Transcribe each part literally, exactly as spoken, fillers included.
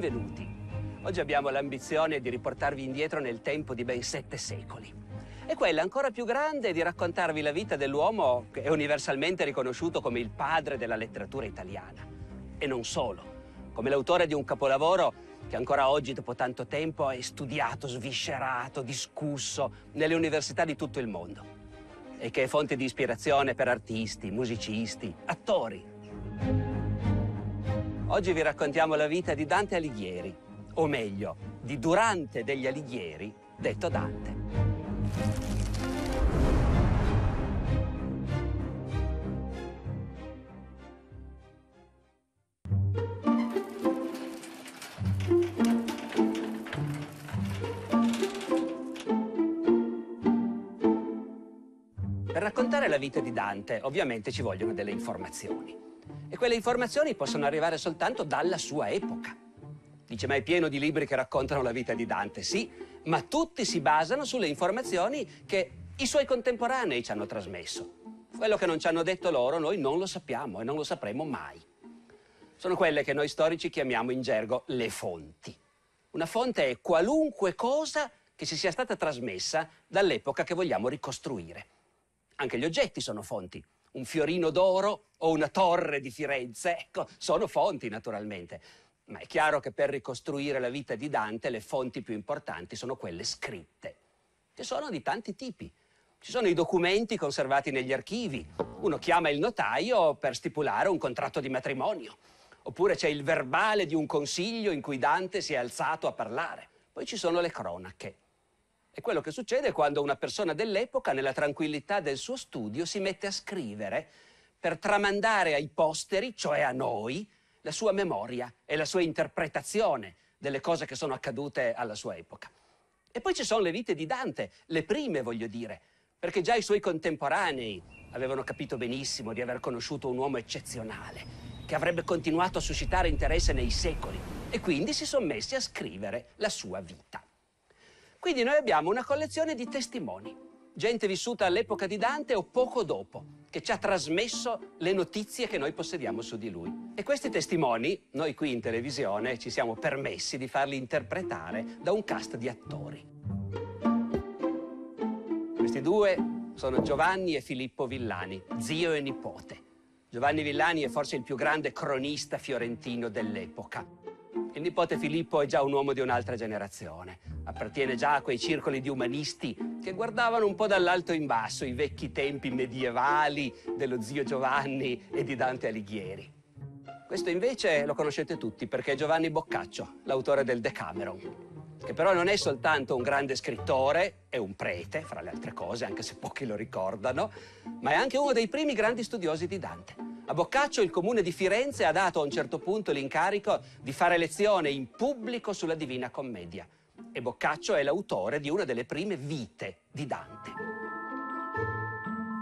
benvenuti. Oggi abbiamo l'ambizione di riportarvi indietro nel tempo di ben sette secoli. E quella ancora più grande è di raccontarvi la vita dell'uomo che è universalmente riconosciuto come il padre della letteratura italiana. E non solo, come l'autore di un capolavoro che ancora oggi, dopo tanto tempo, è studiato, sviscerato, discusso nelle università di tutto il mondo e che è fonte di ispirazione per artisti, musicisti, attori. Oggi vi raccontiamo la vita di Dante Alighieri, o meglio, di Durante degli Alighieri, detto Dante. Per raccontare la vita di Dante, ovviamente ci vogliono delle informazioni. E quelle informazioni possono arrivare soltanto dalla sua epoca. Dice, ma è pieno di libri che raccontano la vita di Dante, sì, ma tutti si basano sulle informazioni che i suoi contemporanei ci hanno trasmesso. Quello che non ci hanno detto loro noi non lo sappiamo e non lo sapremo mai. Sono quelle che noi storici chiamiamo in gergo le fonti. Una fonte è qualunque cosa che ci sia stata trasmessa dall'epoca che vogliamo ricostruire. Anche gli oggetti sono fonti. Un fiorino d'oro o una torre di Firenze, ecco, sono fonti naturalmente. Ma è chiaro che per ricostruire la vita di Dante le fonti più importanti sono quelle scritte, che sono di tanti tipi. Ci sono i documenti conservati negli archivi. Uno chiama il notaio per stipulare un contratto di matrimonio. Oppure c'è il verbale di un consiglio in cui Dante si è alzato a parlare. Poi ci sono le cronache. È quello che succede quando una persona dell'epoca, nella tranquillità del suo studio, si mette a scrivere per tramandare ai posteri, cioè a noi, la sua memoria e la sua interpretazione delle cose che sono accadute alla sua epoca. E poi ci sono le vite di Dante, le prime voglio dire, perché già i suoi contemporanei avevano capito benissimo di aver conosciuto un uomo eccezionale, che avrebbe continuato a suscitare interesse nei secoli, e quindi si sono messi a scrivere la sua vita. Quindi noi abbiamo una collezione di testimoni, gente vissuta all'epoca di Dante o poco dopo, che ci ha trasmesso le notizie che noi possediamo su di lui. E questi testimoni, noi qui in televisione, ci siamo permessi di farli interpretare da un cast di attori. Questi due sono Giovanni e Filippo Villani, zio e nipote. Giovanni Villani è forse il più grande cronista fiorentino dell'epoca. Il nipote Filippo è già un uomo di un'altra generazione, appartiene già a quei circoli di umanisti che guardavano un po' dall'alto in basso i vecchi tempi medievali dello zio Giovanni e di Dante Alighieri. Questo invece lo conoscete tutti perché è Giovanni Boccaccio, l'autore del Decameron, che però non è soltanto un grande scrittore, è un prete, fra le altre cose, anche se pochi lo ricordano, ma è anche uno dei primi grandi studiosi di Dante. A Boccaccio il comune di Firenze ha dato a un certo punto l'incarico di fare lezione in pubblico sulla Divina Commedia e Boccaccio è l'autore di una delle prime vite di Dante.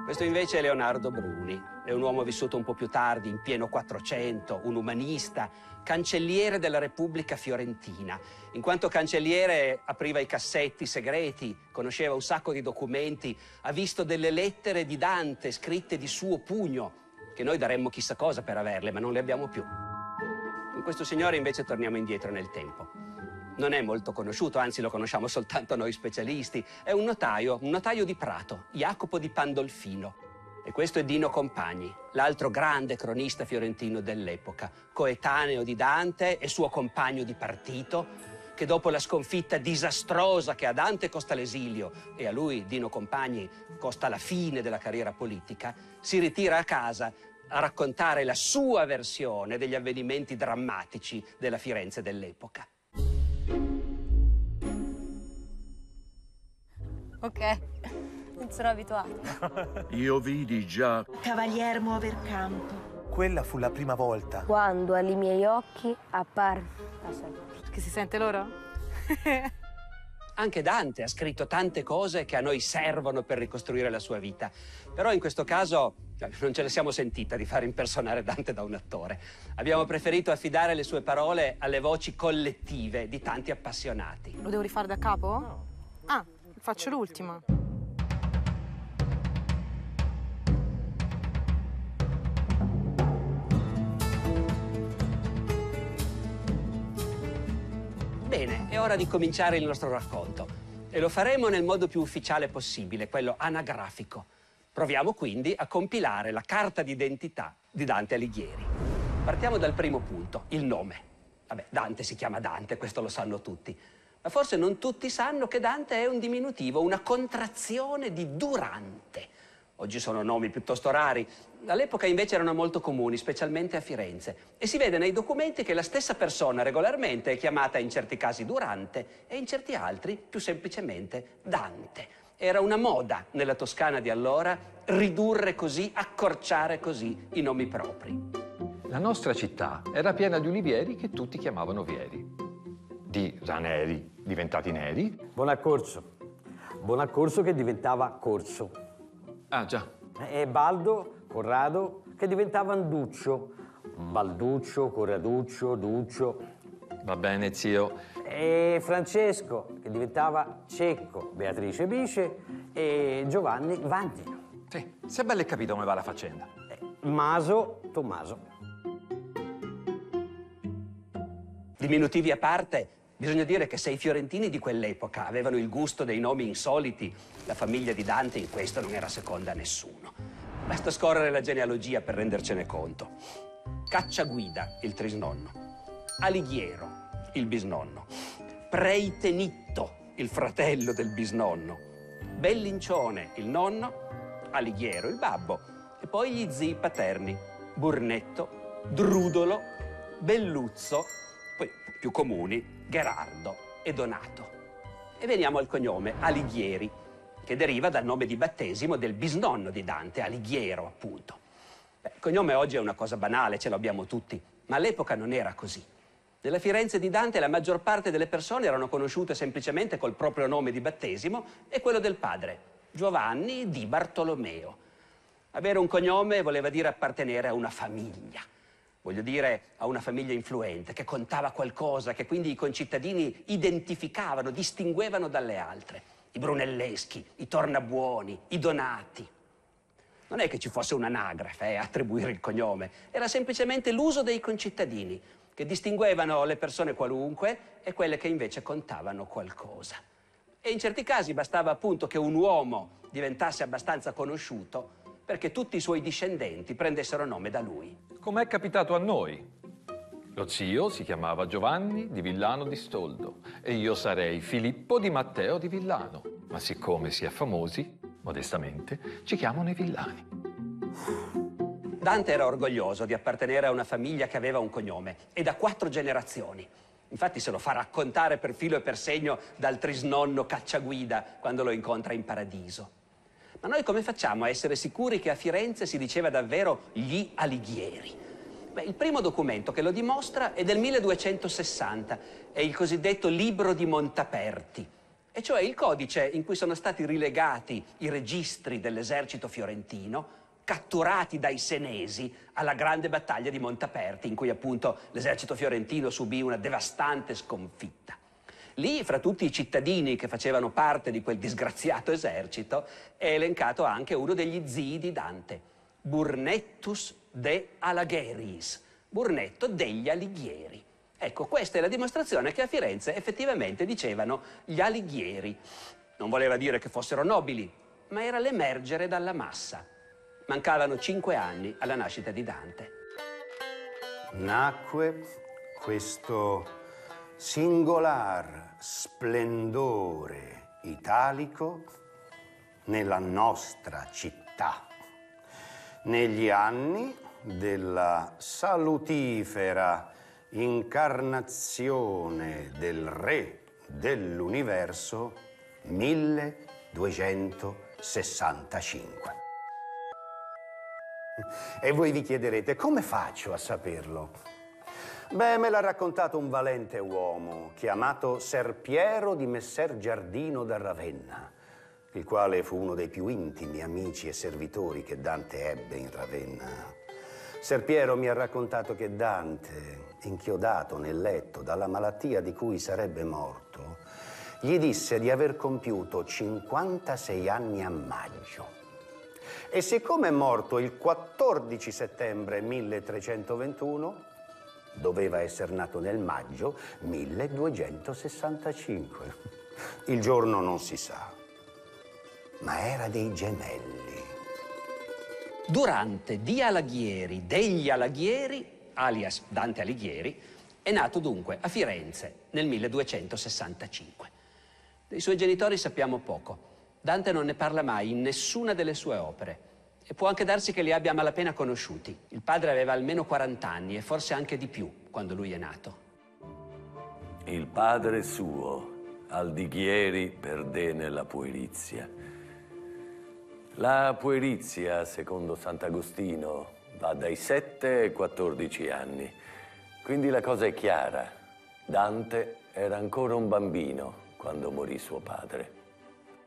Questo invece è Leonardo Bruni, è un uomo vissuto un po' più tardi, in pieno Quattrocento, un umanista, cancelliere della Repubblica Fiorentina. In quanto cancelliere apriva i cassetti segreti, conosceva un sacco di documenti, ha visto delle lettere di Dante scritte di suo pugno, che noi daremmo chissà cosa per averle, ma non le abbiamo più. Con questo signore invece torniamo indietro nel tempo. Non è molto conosciuto, anzi lo conosciamo soltanto noi specialisti. È un notaio, un notaio di Prato, Jacopo di Pandolfino. E questo è Dino Compagni, l'altro grande cronista fiorentino dell'epoca, coetaneo di Dante e suo compagno di partito, che dopo la sconfitta disastrosa che a Dante costa l'esilio e a lui, Dino Compagni, costa la fine della carriera politica, si ritira a casa a raccontare la sua versione degli avvenimenti drammatici della Firenze dell'epoca. Ok, non sono abituato. Io vidi già... Cavalier muover campo. Quella fu la prima volta. Quando ai miei occhi apparve... Che si sente loro? Anche Dante ha scritto tante cose che a noi servono per ricostruire la sua vita, però in questo caso non ce la siamo sentita di far impersonare Dante da un attore. Abbiamo preferito affidare le sue parole alle voci collettive di tanti appassionati. Lo devo rifare da capo? No. Ah, faccio l'ultima. è ora di cominciare il nostro racconto e lo faremo nel modo più ufficiale possibile, quello anagrafico. Proviamo quindi a compilare la carta d'identità di Dante Alighieri. Partiamo dal primo punto, il nome. Vabbè, Dante si chiama Dante, questo lo sanno tutti. Ma forse non tutti sanno che Dante è un diminutivo, una contrazione di Durante. Oggi sono nomi piuttosto rari, all'epoca invece erano molto comuni, specialmente a Firenze. E si vede nei documenti che la stessa persona regolarmente è chiamata in certi casi Durante e in certi altri più semplicemente Dante. Era una moda nella Toscana di allora ridurre così, accorciare così i nomi propri. La nostra città era piena di ulivieri che tutti chiamavano vieri, di raneri diventati neri. Bonaccorso, Bonaccorso che diventava Corso. Ah già. E Baldo, Corrado, che diventava Anduccio, Balduccio, Corraduccio, Duccio. Va bene zio. E Francesco, che diventava Cecco, Beatrice Bice e Giovanni Vantino. Sì, se belle capito come va la faccenda. E Maso, Tommaso. Diminutivi a parte, bisogna dire che se i fiorentini di quell'epoca avevano il gusto dei nomi insoliti, la famiglia di Dante in questo non era seconda a nessuno. Basta scorrere la genealogia per rendercene conto. Cacciaguida, il trisnonno. Alighiero, il bisnonno. Preitenitto, il fratello del bisnonno. Bellincione, il nonno. Alighiero, il babbo. E poi gli zii paterni. Burnetto, Drudolo, Belluzzo, poi più comuni, Gherardo e Donato. E veniamo al cognome Alighieri, che deriva dal nome di battesimo del bisnonno di Dante, Alighiero, appunto. Beh, il cognome oggi è una cosa banale, ce l'abbiamo tutti, ma all'epoca non era così. Nella Firenze di Dante la maggior parte delle persone erano conosciute semplicemente col proprio nome di battesimo e quello del padre, Giovanni di Bartolomeo. Avere un cognome voleva dire appartenere a una famiglia. Voglio dire, a una famiglia influente, che contava qualcosa, che quindi i concittadini identificavano, distinguevano dalle altre. I Brunelleschi, i Tornabuoni, i Donati. Non è che ci fosse un'anagrafe eh, a attribuire il cognome, era semplicemente l'uso dei concittadini, che distinguevano le persone qualunque e quelle che invece contavano qualcosa. E in certi casi bastava appunto che un uomo diventasse abbastanza conosciuto perché tutti i suoi discendenti prendessero nome da lui. Com'è capitato a noi? Lo zio si chiamava Giovanni di Villano di Stoldo e io sarei Filippo di Matteo di Villano, ma siccome si è famosi, modestamente, ci chiamano i Villani. Dante era orgoglioso di appartenere a una famiglia che aveva un cognome e da quattro generazioni. Infatti se lo fa raccontare per filo e per segno dal trisnonno Cacciaguida quando lo incontra in paradiso. Ma noi come facciamo a essere sicuri che a Firenze si diceva davvero gli Alighieri? Beh, il primo documento che lo dimostra è del milleduecentosessanta, è il cosiddetto Libro di Montaperti, e cioè il codice in cui sono stati rilegati i registri dell'esercito fiorentino catturati dai senesi alla grande battaglia di Montaperti, in cui appunto l'esercito fiorentino subì una devastante sconfitta. Lì, fra tutti i cittadini che facevano parte di quel disgraziato esercito, è elencato anche uno degli zii di Dante, Burnettus de Alagheris, Burnetto degli Alighieri. Ecco, questa è la dimostrazione che a Firenze effettivamente dicevano gli Alighieri. Non voleva dire che fossero nobili, ma era l'emergere dalla massa. Mancavano cinque anni alla nascita di Dante. Nacque questo singolar splendore italico nella nostra città, negli anni della salutifera incarnazione del Re dell'Universo milleduecentosessantacinque. E voi vi chiederete, come faccio a saperlo? Beh, me l'ha raccontato un valente uomo, chiamato Ser Piero di Messer Giardino da Ravenna, il quale fu uno dei più intimi amici e servitori che Dante ebbe in Ravenna. Ser Piero mi ha raccontato che Dante, inchiodato nel letto dalla malattia di cui sarebbe morto, gli disse di aver compiuto cinquantasei anni a maggio. E siccome è morto il quattordici settembre milletrecentoventuno, Doveva essere nato nel maggio milleduecentosessantacinque. Il giorno non si sa, ma era dei gemelli. Durante di Alighieri, degli Alighieri, alias Dante Alighieri, è nato dunque a Firenze nel milleduecentosessantacinque. Dei suoi genitori sappiamo poco. Dante non ne parla mai in nessuna delle sue opere. E può anche darsi che li abbia a malapena conosciuti. Il padre aveva almeno quarant'anni e forse anche di più quando lui è nato. Il padre suo, Aldighieri, perdé la puerizia. La puerizia, secondo Sant'Agostino, va dai sette ai quattordici anni. Quindi la cosa è chiara. Dante era ancora un bambino quando morì suo padre.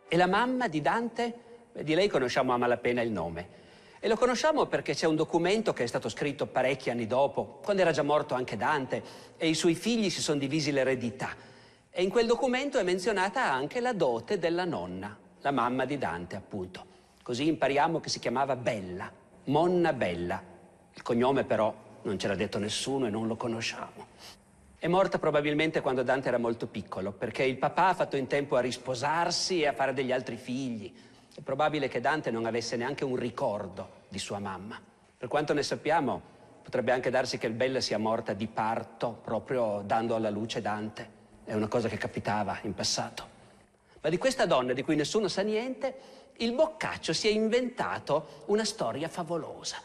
E la mamma di Dante? Beh, di lei conosciamo a malapena il nome. E lo conosciamo perché c'è un documento che è stato scritto parecchi anni dopo, quando era già morto anche Dante, e i suoi figli si sono divisi l'eredità. E in quel documento è menzionata anche la dote della nonna, la mamma di Dante, appunto. Così impariamo che si chiamava Bella, Monna Bella. Il cognome però non ce l'ha detto nessuno e non lo conosciamo. È morta probabilmente quando Dante era molto piccolo, perché il papà ha fatto in tempo a risposarsi e a fare degli altri figli. È probabile che Dante non avesse neanche un ricordo di sua mamma. Per quanto ne sappiamo, potrebbe anche darsi che il Bella sia morta di parto, proprio dando alla luce Dante. È una cosa che capitava in passato. Ma di questa donna, di cui nessuno sa niente, il Boccaccio si è inventato una storia favolosa.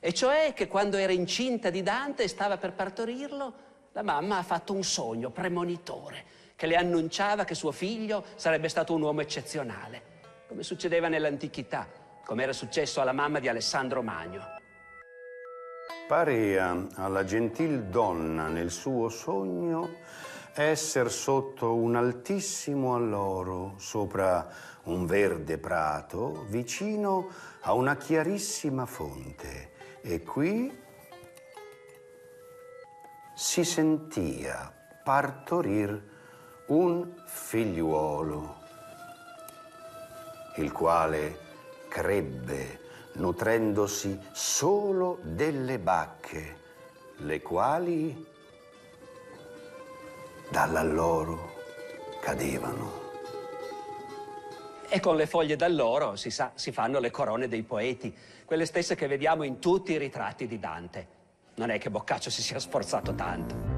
E cioè che quando era incinta di Dante e stava per partorirlo, la mamma ha fatto un sogno premonitore che le annunciava che suo figlio sarebbe stato un uomo eccezionale. Come succedeva nell'antichità, come era successo alla mamma di Alessandro Magno. Parea alla gentil donna nel suo sogno esser sotto un altissimo alloro, sopra un verde prato, vicino a una chiarissima fonte, e qui si sentia partorir un figliuolo, il quale crebbe nutrendosi solo delle bacche, le quali dall'alloro cadevano. E con le foglie d'alloro, si sa, si fanno le corone dei poeti, quelle stesse che vediamo in tutti i ritratti di Dante. Non è che Boccaccio si sia sforzato tanto.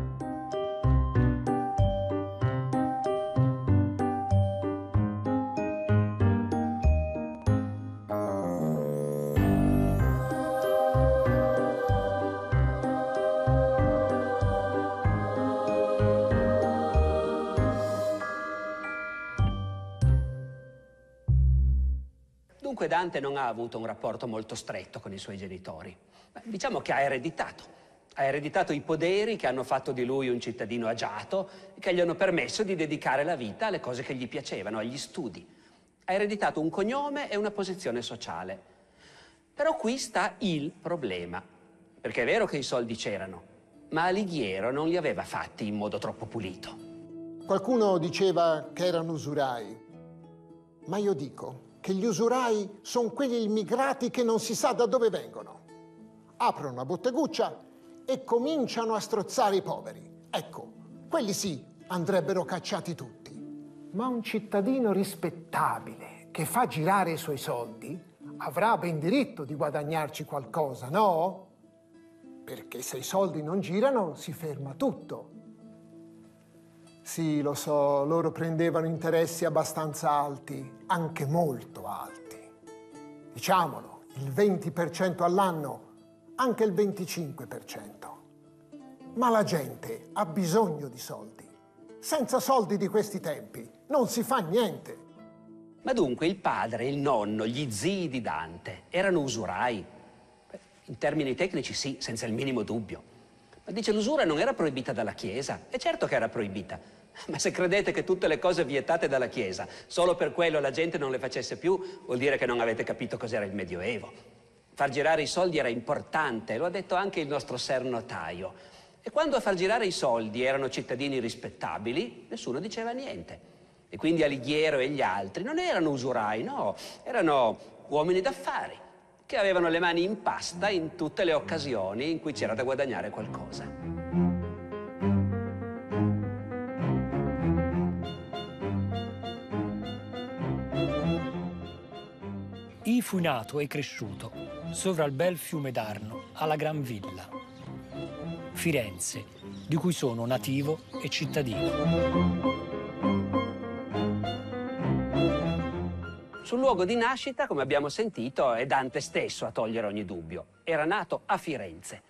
Dante non ha avuto un rapporto molto stretto con i suoi genitori. Beh, diciamo che ha ereditato. Ha ereditato i poderi che hanno fatto di lui un cittadino agiato e che gli hanno permesso di dedicare la vita alle cose che gli piacevano, agli studi. Ha ereditato un cognome e una posizione sociale. Però qui sta il problema, perché è vero che i soldi c'erano, ma Alighiero non li aveva fatti in modo troppo pulito. Qualcuno diceva che erano usurai, ma io dico che gli usurai sono quegli immigrati che non si sa da dove vengono. Aprono una botteguccia e cominciano a strozzare i poveri. Ecco, quelli sì, andrebbero cacciati tutti. Ma un cittadino rispettabile che fa girare i suoi soldi avrà ben diritto di guadagnarci qualcosa, no? Perché se i soldi non girano si ferma tutto. Sì, lo so, loro prendevano interessi abbastanza alti, anche molto alti. Diciamolo, il venti per cento all'anno, anche il venticinque per cento. Ma la gente ha bisogno di soldi. Senza soldi di questi tempi non si fa niente. Ma dunque il padre, il nonno, gli zii di Dante erano usurai? Beh, in termini tecnici sì, senza il minimo dubbio. Ma dice, l'usura non era proibita dalla Chiesa? E certo che era proibita. Ma se credete che tutte le cose vietate dalla Chiesa solo per quello la gente non le facesse più, vuol dire che non avete capito cos'era il Medioevo. Far girare i soldi era importante, lo ha detto anche il nostro ser notaio. E quando a far girare i soldi erano cittadini rispettabili, nessuno diceva niente. E quindi Alighiero e gli altri non erano usurai, no, erano uomini d'affari che avevano le mani in pasta in tutte le occasioni in cui c'era da guadagnare qualcosa. Lì fu nato e cresciuto, sovra il bel fiume d'Arno, alla Gran Villa. Firenze, di cui sono nativo e cittadino. Sul luogo di nascita, come abbiamo sentito, è Dante stesso a togliere ogni dubbio. Era nato a Firenze,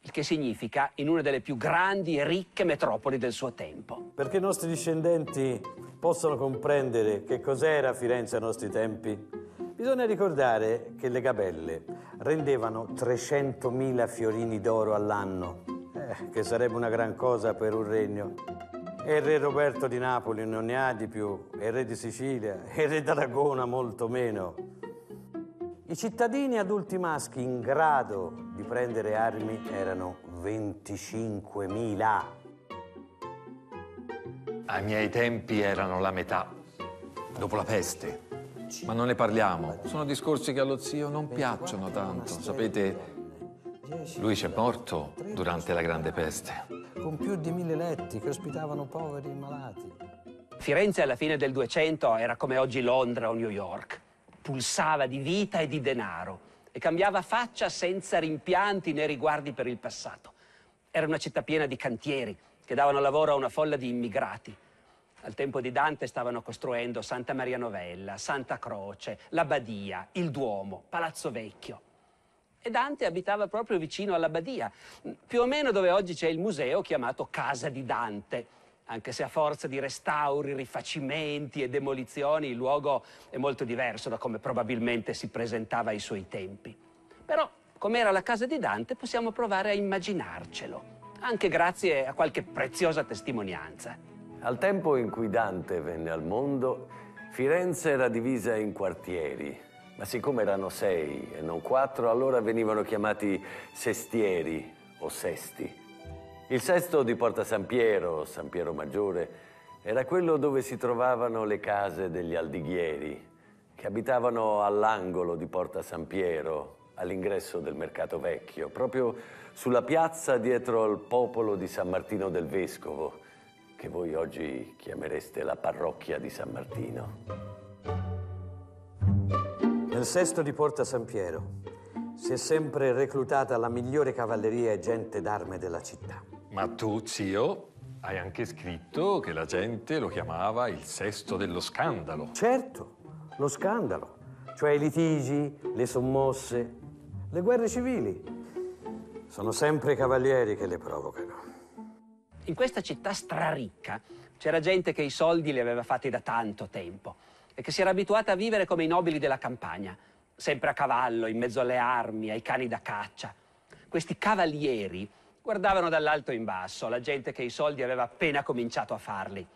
il che significa in una delle più grandi e ricche metropoli del suo tempo. Perché i nostri discendenti possano comprendere che cos'era Firenze ai nostri tempi, bisogna ricordare che le gabelle rendevano trecentomila fiorini d'oro all'anno, eh, che sarebbe una gran cosa per un regno. E il re Roberto di Napoli non ne ha di più, e il re di Sicilia, e il re d'Aragona molto meno. I cittadini adulti maschi in grado di prendere armi erano venticinquemila. Ai miei tempi erano la metà, dopo la peste. Ma non ne parliamo, sono discorsi che allo zio non piacciono tanto. Sapete, lui c'è morto durante la Grande Peste. Con più di mille letti che ospitavano poveri e malati. Firenze alla fine del Duecento era come oggi Londra o New York. Pulsava di vita e di denaro e cambiava faccia senza rimpianti né riguardi per il passato. Era una città piena di cantieri che davano lavoro a una folla di immigrati. Al tempo di Dante stavano costruendo Santa Maria Novella, Santa Croce, l'Abbadia, il Duomo, Palazzo Vecchio. E Dante abitava proprio vicino all'Abbadia, più o meno dove oggi c'è il museo chiamato Casa di Dante, anche se a forza di restauri, rifacimenti e demolizioni il luogo è molto diverso da come probabilmente si presentava ai suoi tempi. Però, com'era la Casa di Dante, possiamo provare a immaginarcelo, anche grazie a qualche preziosa testimonianza. Al tempo in cui Dante venne al mondo, Firenze era divisa in quartieri. Ma siccome erano sei e non quattro, allora venivano chiamati sestieri o sesti. Il sesto di Porta San Piero, San Piero Maggiore, era quello dove si trovavano le case degli Aldighieri, che abitavano all'angolo di Porta San Piero, all'ingresso del Mercato Vecchio, proprio sulla piazza dietro al popolo di San Martino del Vescovo, che voi oggi chiamereste la parrocchia di San Martino. Nel sesto di Porta San Piero si è sempre reclutata la migliore cavalleria e gente d'arme della città. Ma tu, zio, hai anche scritto che la gente lo chiamava il sesto dello scandalo. Certo, lo scandalo, cioè i litigi, le sommosse, le guerre civili. Sono sempre i cavalieri che le provocano. In questa città straricca c'era gente che i soldi li aveva fatti da tanto tempo e che si era abituata a vivere come i nobili della campagna, sempre a cavallo, in mezzo alle armi, ai cani da caccia. Questi cavalieri guardavano dall'alto in basso la gente che i soldi aveva appena cominciato a farli.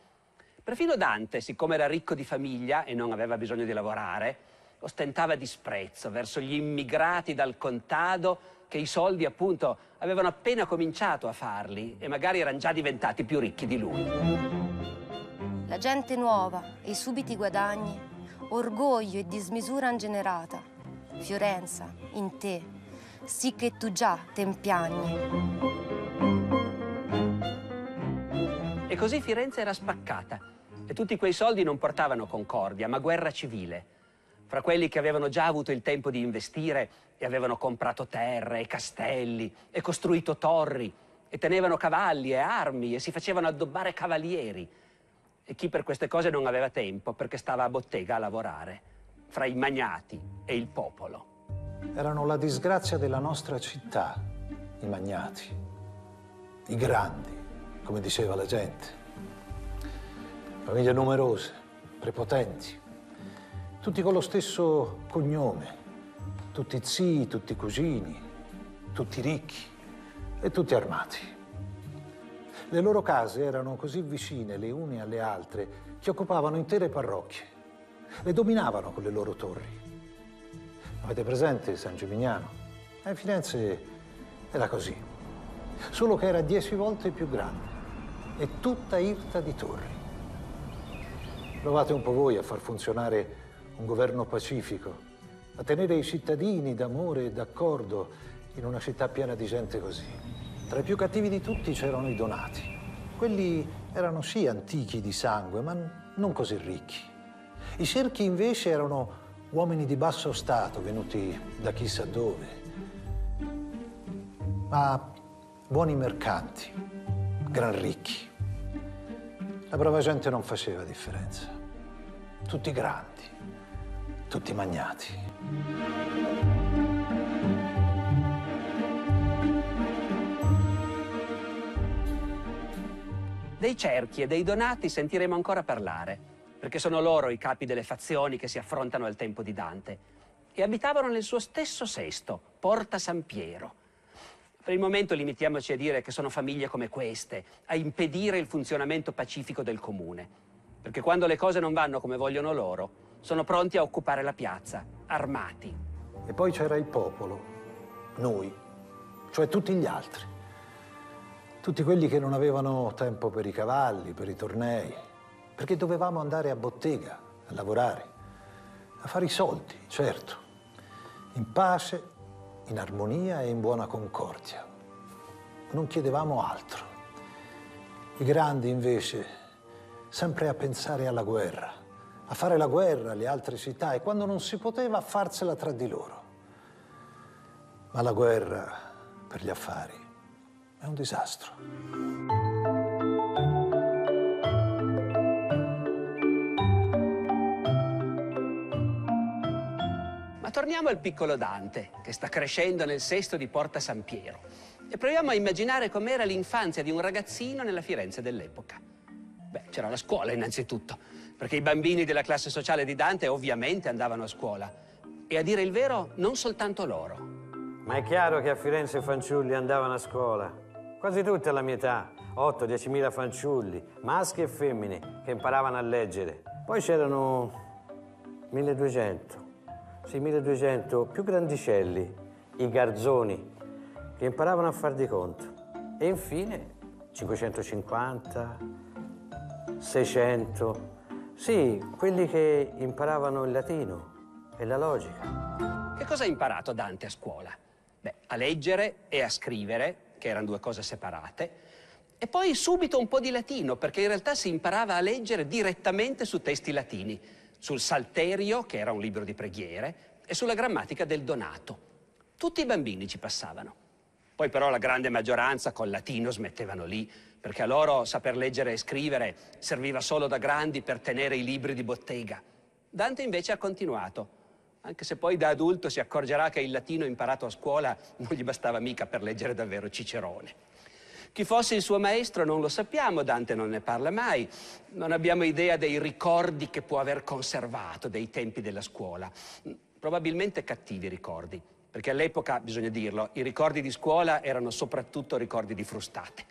Perfino Dante, siccome era ricco di famiglia e non aveva bisogno di lavorare, ostentava disprezzo verso gli immigrati dal contado che i soldi, appunto, avevano appena cominciato a farli e magari erano già diventati più ricchi di lui. La gente nuova e i subiti guadagni, orgoglio e dismisura ingenerata, Fiorenza, in te, sì che tu già t'empiagni. E così Firenze era spaccata e tutti quei soldi non portavano concordia, ma guerra civile. Fra quelli che avevano già avuto il tempo di investire e avevano comprato terre e castelli e costruito torri e tenevano cavalli e armi e si facevano addobbare cavalieri. E chi per queste cose non aveva tempo perché stava a bottega a lavorare, fra i magnati e il popolo. Erano la disgrazia della nostra città, i magnati, i grandi, come diceva la gente. Famiglie numerose, prepotenti, tutti con lo stesso cognome, tutti zii, tutti cugini, tutti ricchi e tutti armati. Le loro case erano così vicine le une alle altre che occupavano intere parrocchie. Le dominavano con le loro torri. Avete presente San Gimignano? A Firenze era così, solo che era dieci volte più grande e tutta irta di torri. Provate un po' voi a far funzionare un governo pacifico, a tenere i cittadini d'amore e d'accordo in una città piena di gente così. Tra i più cattivi di tutti c'erano i Donati. Quelli erano sì antichi di sangue, ma non così ricchi. I Cerchi invece erano uomini di basso stato venuti da chissà dove, ma buoni mercanti, gran ricchi. La brava gente non faceva differenza. Tutti grandi, tutti magnati. Dei Cerchi e dei Donati sentiremo ancora parlare, perché sono loro i capi delle fazioni che si affrontano al tempo di Dante e abitavano nel suo stesso sesto, Porta San Piero. Per il momento limitiamoci a dire che sono famiglie come queste a impedire il funzionamento pacifico del comune, perché quando le cose non vanno come vogliono loro, sono pronti a occupare la piazza, armati. E poi c'era il popolo, noi, cioè tutti gli altri, tutti quelli che non avevano tempo per i cavalli, per i tornei, perché dovevamo andare a bottega, a lavorare, a fare i soldi, certo, in pace, in armonia e in buona concordia. Non chiedevamo altro. I grandi, invece, sempre a pensare alla guerra, a fare la guerra alle altre città e, quando non si poteva, a farsela tra di loro. Ma la guerra, per gli affari, è un disastro. Torniamo al piccolo Dante, che sta crescendo nel sesto di Porta San Piero, e proviamo a immaginare com'era l'infanzia di un ragazzino nella Firenze dell'epoca. Beh, c'era la scuola innanzitutto, perché i bambini della classe sociale di Dante ovviamente andavano a scuola, e a dire il vero non soltanto loro. Ma è chiaro che a Firenze i fanciulli andavano a scuola, quasi tutti alla mia età, otto diecimila fanciulli, maschi e femmine, che imparavano a leggere. Poi c'erano milleduecento. Sì, milleduecento più grandicelli, i garzoni, che imparavano a far di conto. E infine cinquecentocinquanta, seicento, sì, quelli che imparavano il latino e la logica. Che cosa ha imparato Dante a scuola? Beh, a leggere e a scrivere, che erano due cose separate, e poi subito un po' di latino, perché in realtà si imparava a leggere direttamente su testi latini, sul Salterio, che era un libro di preghiere, e sulla grammatica del Donato. Tutti i bambini ci passavano. Poi però la grande maggioranza col latino smettevano lì, perché a loro saper leggere e scrivere serviva solo da grandi per tenere i libri di bottega. Dante invece ha continuato, anche se poi da adulto si accorgerà che il latino imparato a scuola non gli bastava mica per leggere davvero Cicerone. Chi fosse il suo maestro non lo sappiamo, Dante non ne parla mai, non abbiamo idea dei ricordi che può aver conservato dei tempi della scuola. Probabilmente cattivi ricordi, perché all'epoca, bisogna dirlo, i ricordi di scuola erano soprattutto ricordi di frustate.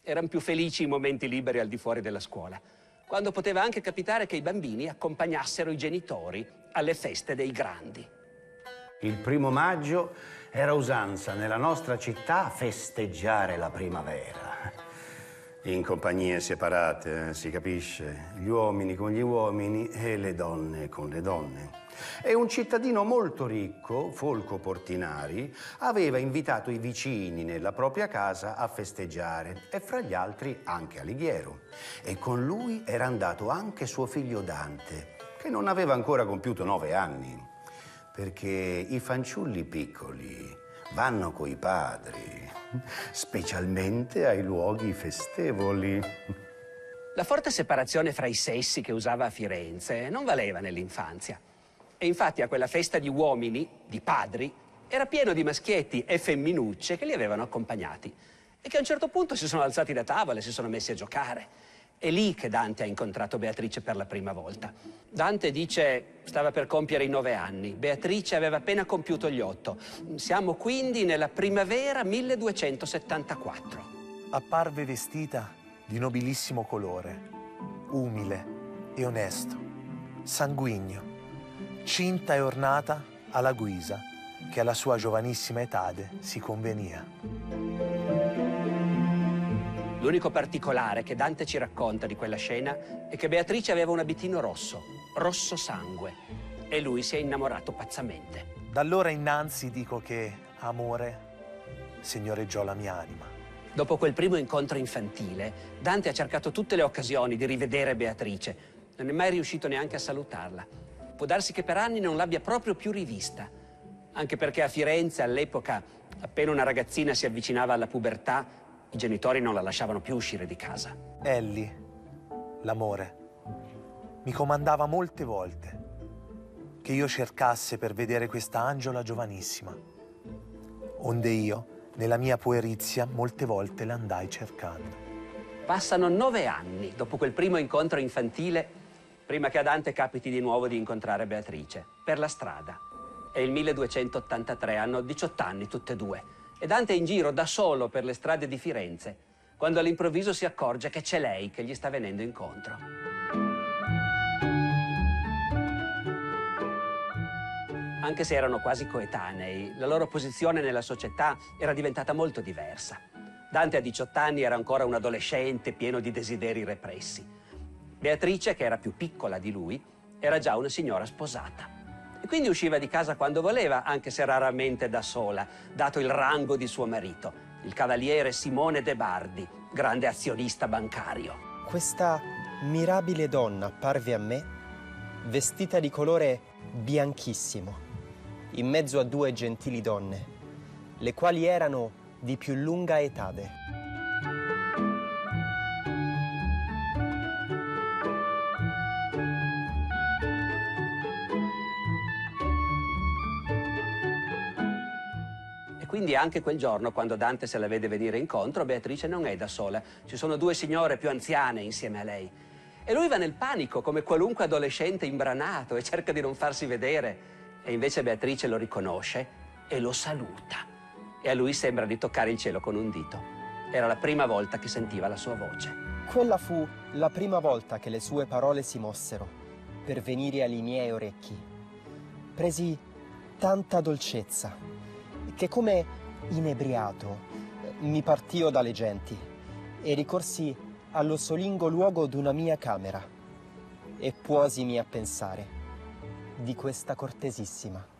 Erano più felici i momenti liberi al di fuori della scuola, quando poteva anche capitare che i bambini accompagnassero i genitori alle feste dei grandi. Il primo maggio era usanza nella nostra città festeggiare la primavera. In compagnie separate, eh, si capisce, gli uomini con gli uomini e le donne con le donne. E un cittadino molto ricco, Folco Portinari, aveva invitato i vicini nella propria casa a festeggiare e fra gli altri anche Alighiero. E con lui era andato anche suo figlio Dante, che non aveva ancora compiuto nove anni. Perché i fanciulli piccoli vanno coi padri, specialmente ai luoghi festevoli. La forte separazione fra i sessi che usava a Firenze non valeva nell'infanzia. E infatti a quella festa di uomini, di padri, era pieno di maschietti e femminucce che li avevano accompagnati e che a un certo punto si sono alzati da tavola e si sono messi a giocare. È lì che Dante ha incontrato Beatrice per la prima volta. Dante dice stava per compiere i nove anni, Beatrice aveva appena compiuto gli otto. Siamo quindi nella primavera milleduecentosettantaquattro. Apparve vestita di nobilissimo colore, umile e onesto, sanguigno, cinta e ornata alla guisa che alla sua giovanissima etade si convenia. L'unico particolare che Dante ci racconta di quella scena è che Beatrice aveva un abitino rosso, rosso sangue, e lui si è innamorato pazzamente. D'allora innanzi dico che amore signoreggiò la mia anima. Dopo quel primo incontro infantile, Dante ha cercato tutte le occasioni di rivedere Beatrice. Non è mai riuscito neanche a salutarla. può darsi che per anni non l'abbia proprio più rivista, anche perché a Firenze all'epoca, appena una ragazzina si avvicinava alla pubertà, i genitori non la lasciavano più uscire di casa. Ellie, l'amore, mi comandava molte volte che io cercasse per vedere questa angiola giovanissima, onde io, nella mia puerizia, molte volte l'andai cercando. Passano nove anni dopo quel primo incontro infantile, prima che a Dante capiti di nuovo di incontrare Beatrice, per la strada. È il milleduecentottantatré, hanno diciotto anni tutte e due, e Dante è in giro da solo per le strade di Firenze, quando all'improvviso si accorge che c'è lei che gli sta venendo incontro. Anche se erano quasi coetanei, la loro posizione nella società era diventata molto diversa. Dante a diciotto anni era ancora un adolescente pieno di desideri repressi. Beatrice, che era più piccola di lui, era già una signora sposata e quindi usciva di casa quando voleva, anche se raramente da sola, dato il rango di suo marito, il cavaliere Simone De Bardi, grande azionista bancario. Questa mirabile donna apparve a me vestita di colore bianchissimo, in mezzo a due gentili donne, le quali erano di più lunga etade. E quindi anche quel giorno, quando Dante se la vede venire incontro, Beatrice non è da sola. Ci sono due signore più anziane insieme a lei. E lui va nel panico, come qualunque adolescente imbranato, e cerca di non farsi vedere. E invece Beatrice lo riconosce e lo saluta. E a lui sembra di toccare il cielo con un dito. Era la prima volta che sentiva la sua voce. Quella fu la prima volta che le sue parole si mossero per venire ai miei orecchi. Presi tanta dolcezza che, come inebriato, mi partio dalle genti e ricorsi all'ossolingo luogo d'una mia camera e puosimi a pensare di questa cortesissima.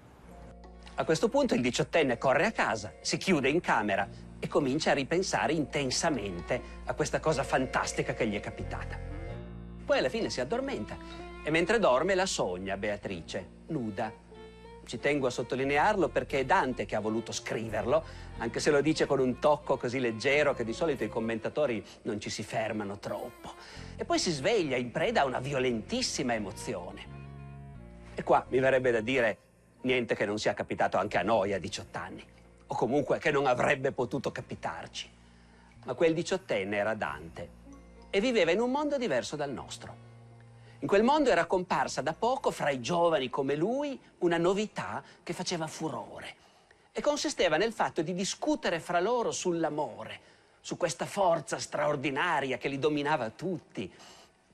A questo punto il diciottenne corre a casa, si chiude in camera e comincia a ripensare intensamente a questa cosa fantastica che gli è capitata. Poi alla fine si addormenta e mentre dorme la sogna Beatrice, nuda. Ci tengo a sottolinearlo perché è Dante che ha voluto scriverlo, anche se lo dice con un tocco così leggero che di solito i commentatori non ci si fermano troppo. E poi si sveglia in preda a una violentissima emozione. E qua mi verrebbe da dire: niente che non sia capitato anche a noi a diciotto anni, o comunque che non avrebbe potuto capitarci. Ma quel diciottenne era Dante e viveva in un mondo diverso dal nostro. In quel mondo era comparsa da poco, fra i giovani come lui, una novità che faceva furore e consisteva nel fatto di discutere fra loro sull'amore, su questa forza straordinaria che li dominava tutti.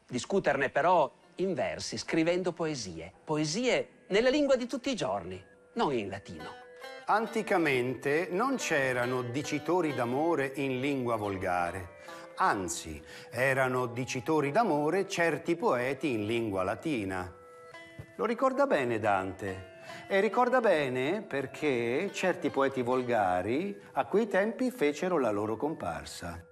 Discuterne però in versi, scrivendo poesie, poesie nella lingua di tutti i giorni, non in latino. Anticamente non c'erano dicitori d'amore in lingua volgare, anzi, erano dicitori d'amore certi poeti in lingua latina. Lo ricorda bene Dante, e ricorda bene perché certi poeti volgari a quei tempi fecero la loro comparsa.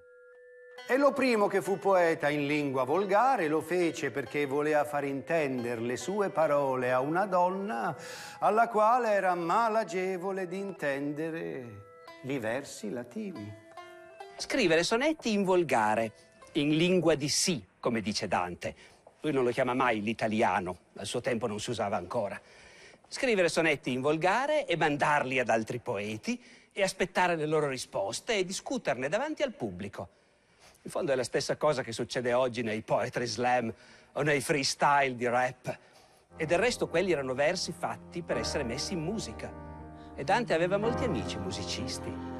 E lo primo che fu poeta in lingua volgare lo fece perché voleva far intendere le sue parole a una donna alla quale era malagevole di intendere i versi latini. Scrivere sonetti in volgare, in lingua di sì, come dice Dante. Lui non lo chiama mai l'italiano, al suo tempo non si usava ancora. Scrivere sonetti in volgare e mandarli ad altri poeti e aspettare le loro risposte e discuterne davanti al pubblico. In fondo è la stessa cosa che succede oggi nei poetry slam o nei freestyle di rap. E del resto quelli erano versi fatti per essere messi in musica. E Dante aveva molti amici musicisti.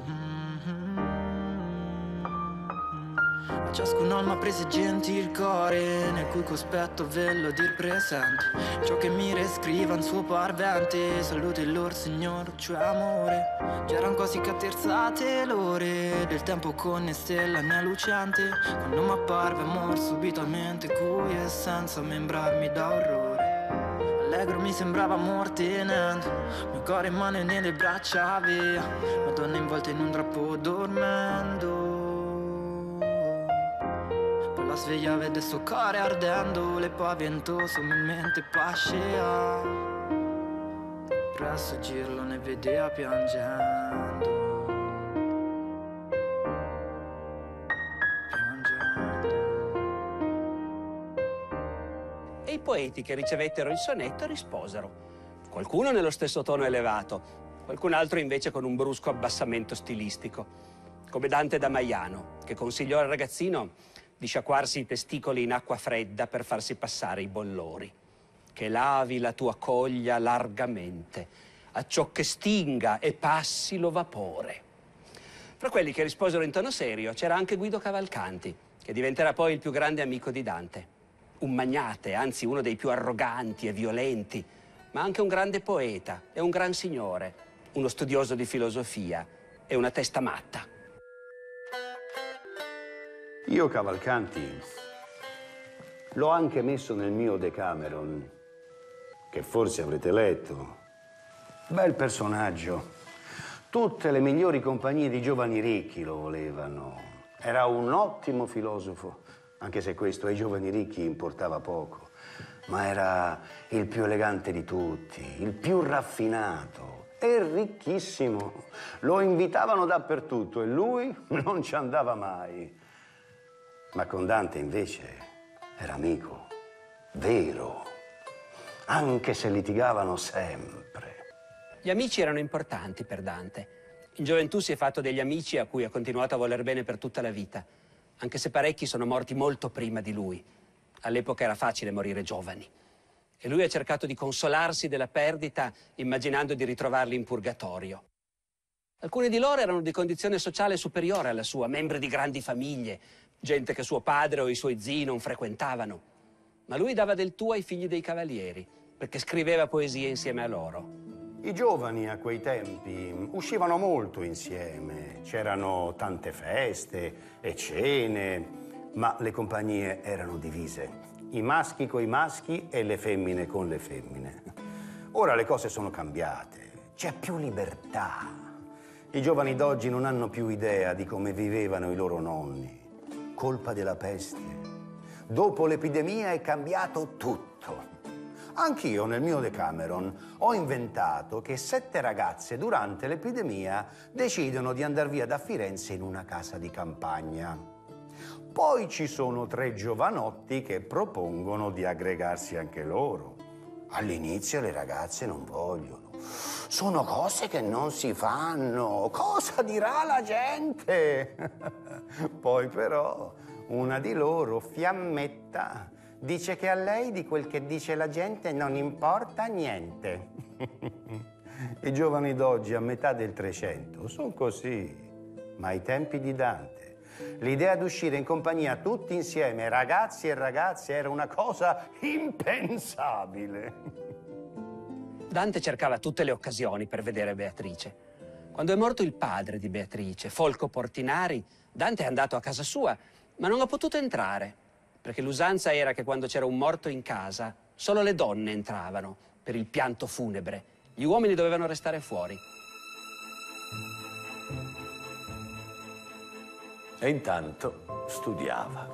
A ciascun alma prese genti il core, nel cui cospetto velo dir presente. Ciò che mi rescriva in suo parvente, salute il lor signor, cioè amore. C'erano quasi caterzate l'ore, del tempo con stella né lucente. Quando mi apparve amor subitamente, cui e senza membrarmi da orrore. Allegro mi sembrava amor tenente, mio cuore in mano e nelle braccia via, Madonna involta in un drappo dormendo. La sveglia vede suo cuore ardendo, le paviento sommilmente pascea. Presso girlo ne vedea piangendo. Piangendo. E i poeti che ricevettero il sonetto risposero. Qualcuno nello stesso tono elevato, qualcun altro invece con un brusco abbassamento stilistico. Come Dante da Maiano, che consigliò al ragazzino di sciacquarsi i testicoli in acqua fredda per farsi passare i bollori. Che lavi la tua coglia largamente, acciò che stinga e passi lo vapore. Fra quelli che risposero in tono serio c'era anche Guido Cavalcanti, che diventerà poi il più grande amico di Dante. Un magnate, anzi uno dei più arroganti e violenti, ma anche un grande poeta e un gran signore, uno studioso di filosofia e una testa matta. Io Cavalcanti l'ho anche messo nel mio Decameron, che forse avrete letto. Bel personaggio. Tutte le migliori compagnie di giovani ricchi lo volevano. Era un ottimo filosofo, anche se questo ai giovani ricchi importava poco. Ma era il più elegante di tutti, il più raffinato e ricchissimo. Lo invitavano dappertutto e lui non ci andava mai. Ma con Dante invece era amico, vero, anche se litigavano sempre. Gli amici erano importanti per Dante. In gioventù si è fatto degli amici a cui ha continuato a voler bene per tutta la vita, anche se parecchi sono morti molto prima di lui. All'epoca era facile morire giovani. E lui ha cercato di consolarsi della perdita immaginando di ritrovarli in purgatorio. Alcuni di loro erano di condizione sociale superiore alla sua, membri di grandi famiglie, gente che suo padre o i suoi zii non frequentavano. Ma lui dava del tuo ai figli dei cavalieri, perché scriveva poesie insieme a loro. I giovani a quei tempi uscivano molto insieme, c'erano tante feste e cene, ma le compagnie erano divise. I maschi coi maschi e le femmine con le femmine. Ora le cose sono cambiate, c'è più libertà. I giovani d'oggi non hanno più idea di come vivevano i loro nonni. Colpa della peste. Dopo l'epidemia è cambiato tutto. Anch'io nel mio Decameron ho inventato che sette ragazze durante l'epidemia decidono di andare via da Firenze in una casa di campagna. Poi ci sono tre giovanotti che propongono di aggregarsi anche loro. All'inizio le ragazze non vogliono. Sono cose che non si fanno. Cosa dirà la gente? Poi però una di loro, Fiammetta, dice che a lei di quel che dice la gente non importa niente. I giovani d'oggi a metà del Trecento sono così, ma ai tempi di Dante l'idea di uscire in compagnia tutti insieme, ragazzi e ragazze, era una cosa impensabile. Dante cercava tutte le occasioni per vedere Beatrice. Quando è morto il padre di Beatrice, Folco Portinari, Dante è andato a casa sua, ma non ha potuto entrare, perché l'usanza era che quando c'era un morto in casa, solo le donne entravano per il pianto funebre. Gli uomini dovevano restare fuori. E intanto studiava.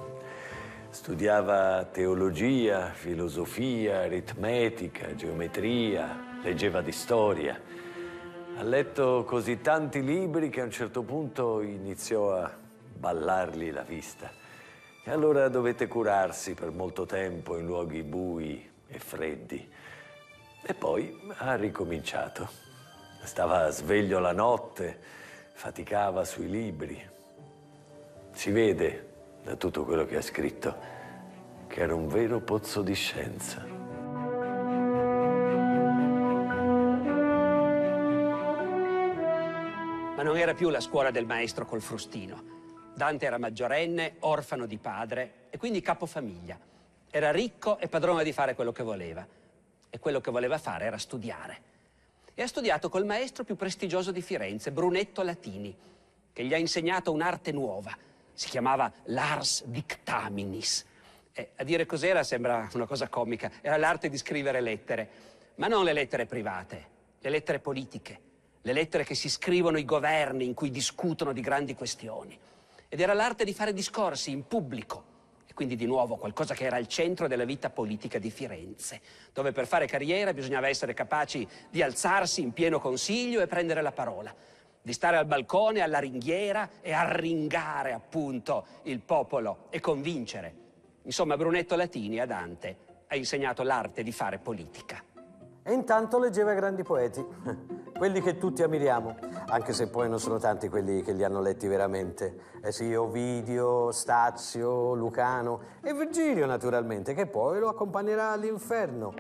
Studiava teologia, filosofia, aritmetica, geometria, leggeva di storia. Ha letto così tanti libri che a un certo punto iniziò a ballargli la vista. E allora dovette curarsi per molto tempo in luoghi bui e freddi. E poi ha ricominciato. Stava sveglio la notte, faticava sui libri. Si vede da tutto quello che ha scritto, che era un vero pozzo di scienza. Ma non era più la scuola del maestro col frustino. Dante era maggiorenne, orfano di padre e quindi capofamiglia. Era ricco e padrone di fare quello che voleva. E quello che voleva fare era studiare. E ha studiato col maestro più prestigioso di Firenze, Brunetto Latini, che gli ha insegnato un'arte nuova. Si chiamava l'ars dictaminis. Eh, a dire cos'era sembra una cosa comica. Era l'arte di scrivere lettere, ma non le lettere private, le lettere politiche, le lettere che si scrivono i governi in cui discutono di grandi questioni. Ed era l'arte di fare discorsi in pubblico. E Quindi di nuovo qualcosa che era al centro della vita politica di Firenze, dove per fare carriera bisognava essere capaci di alzarsi in pieno consiglio e prendere la parola, di stare al balcone, alla ringhiera e arringare appunto il popolo e convincere. Insomma, Brunetto Latini a Dante ha insegnato l'arte di fare politica. E intanto leggeva i grandi poeti, quelli che tutti ammiriamo, anche se poi non sono tanti quelli che li hanno letti veramente. Eh sì, Ovidio, Stazio, Lucano e Virgilio naturalmente, che poi lo accompagnerà all'inferno.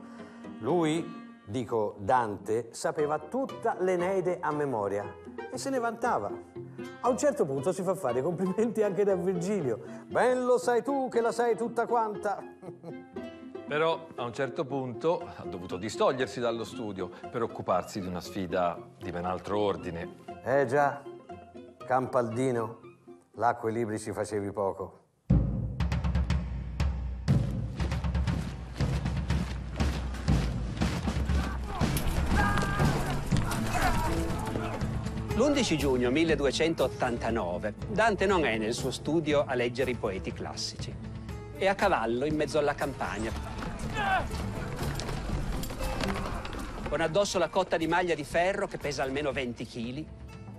Lui, dico Dante, sapeva tutta l'Eneide a memoria e se ne vantava. A un certo punto si fa fare i complimenti anche da Virgilio. Ben lo sai tu che la sai tutta quanta. Però a un certo punto ha dovuto distogliersi dallo studio per occuparsi di una sfida di ben altro ordine. Eh già, Campaldino, là coi libri ci facevi poco. l'undici giugno milleduecentottantanove Dante non è nel suo studio a leggere i poeti classici. È a cavallo in mezzo alla campagna, con addosso la cotta di maglia di ferro che pesa almeno venti chili,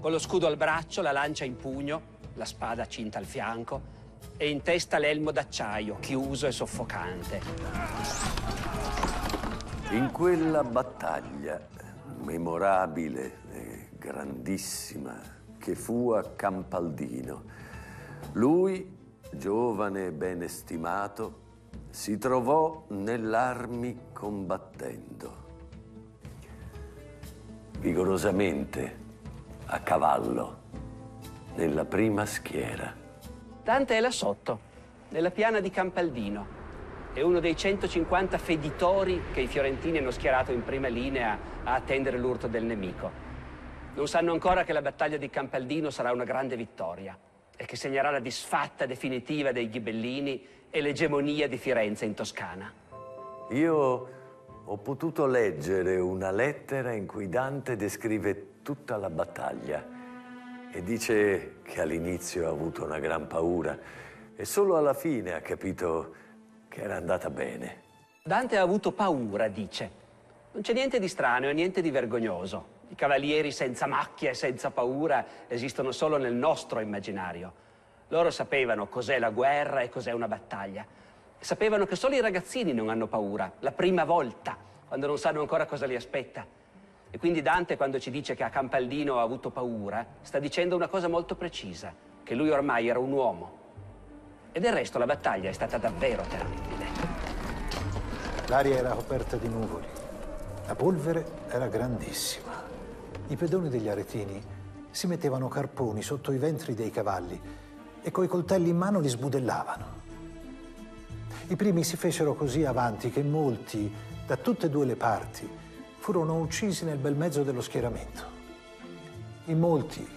con lo scudo al braccio, la lancia in pugno, la spada cinta al fianco e in testa l'elmo d'acciaio chiuso e soffocante. In quella battaglia memorabile e grandissima che fu a Campaldino, lui, giovane e ben estimato, si trovò nell'armi combattendo. Vigorosamente, a cavallo, nella prima schiera. Dante è là sotto, nella piana di Campaldino. È uno dei centocinquanta feditori che i fiorentini hanno schierato in prima linea a attendere l'urto del nemico. Non sanno ancora che la battaglia di Campaldino sarà una grande vittoria e che segnerà la disfatta definitiva dei ghibellini e l'egemonia di Firenze in Toscana. Io ho potuto leggere una lettera in cui Dante descrive tutta la battaglia e dice che all'inizio ha avuto una gran paura e solo alla fine ha capito che era andata bene. Dante ha avuto paura, dice. Non c'è niente di strano e niente di vergognoso. I cavalieri senza macchie e senza paura esistono solo nel nostro immaginario. Loro sapevano cos'è la guerra e cos'è una battaglia. Sapevano che solo i ragazzini non hanno paura, la prima volta, quando non sanno ancora cosa li aspetta. E quindi Dante, quando ci dice che a Campaldino ha avuto paura, sta dicendo una cosa molto precisa, che lui ormai era un uomo. E del resto la battaglia è stata davvero terribile. L'aria era coperta di nuvoli, la polvere era grandissima. I pedoni degli aretini si mettevano carponi sotto i ventri dei cavalli e coi coltelli in mano li sbudellavano. I primi si fecero così avanti che molti, da tutte e due le parti, furono uccisi nel bel mezzo dello schieramento. I molti,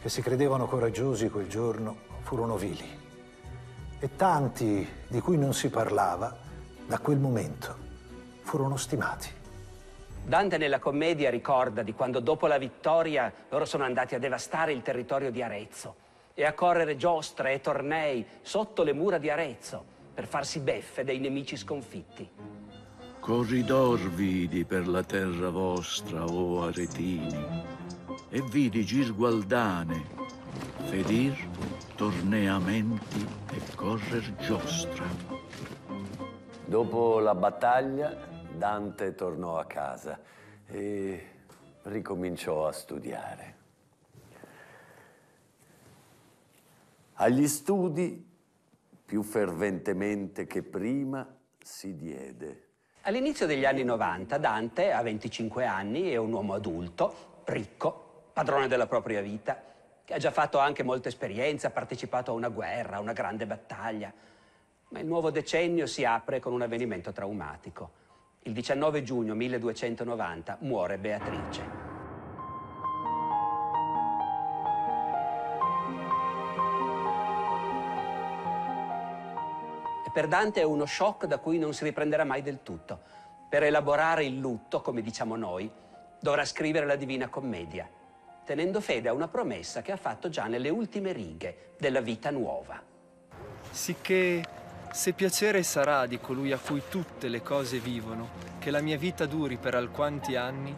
che si credevano coraggiosi quel giorno, furono vili. E tanti, di cui non si parlava, da quel momento furono stimati. Dante nella Commedia ricorda di quando dopo la vittoria loro sono andati a devastare il territorio di Arezzo e a correre giostre e tornei sotto le mura di Arezzo per farsi beffe dei nemici sconfitti. Corridor vidi per la terra vostra, o aretini, e vidi girgualdane, fedir, torneamenti e correr giostra. Dopo la battaglia Dante tornò a casa e ricominciò a studiare. Agli studi, più ferventemente che prima, si diede. All'inizio degli anni novanta, Dante ha venticinque anni, è un uomo adulto, ricco, padrone della propria vita, che ha già fatto anche molta esperienza, ha partecipato a una guerra, a una grande battaglia. Ma il nuovo decennio si apre con un avvenimento traumatico. Il diciannove giugno milleduecentonovanta muore Beatrice. Per Dante è uno shock da cui non si riprenderà mai del tutto. Per elaborare il lutto, come diciamo noi, dovrà scrivere la Divina Commedia, tenendo fede a una promessa che ha fatto già nelle ultime righe della Vita Nuova. Sicché Se piacere sarà di colui a cui tutte le cose vivono, che la mia vita duri per alquanti anni,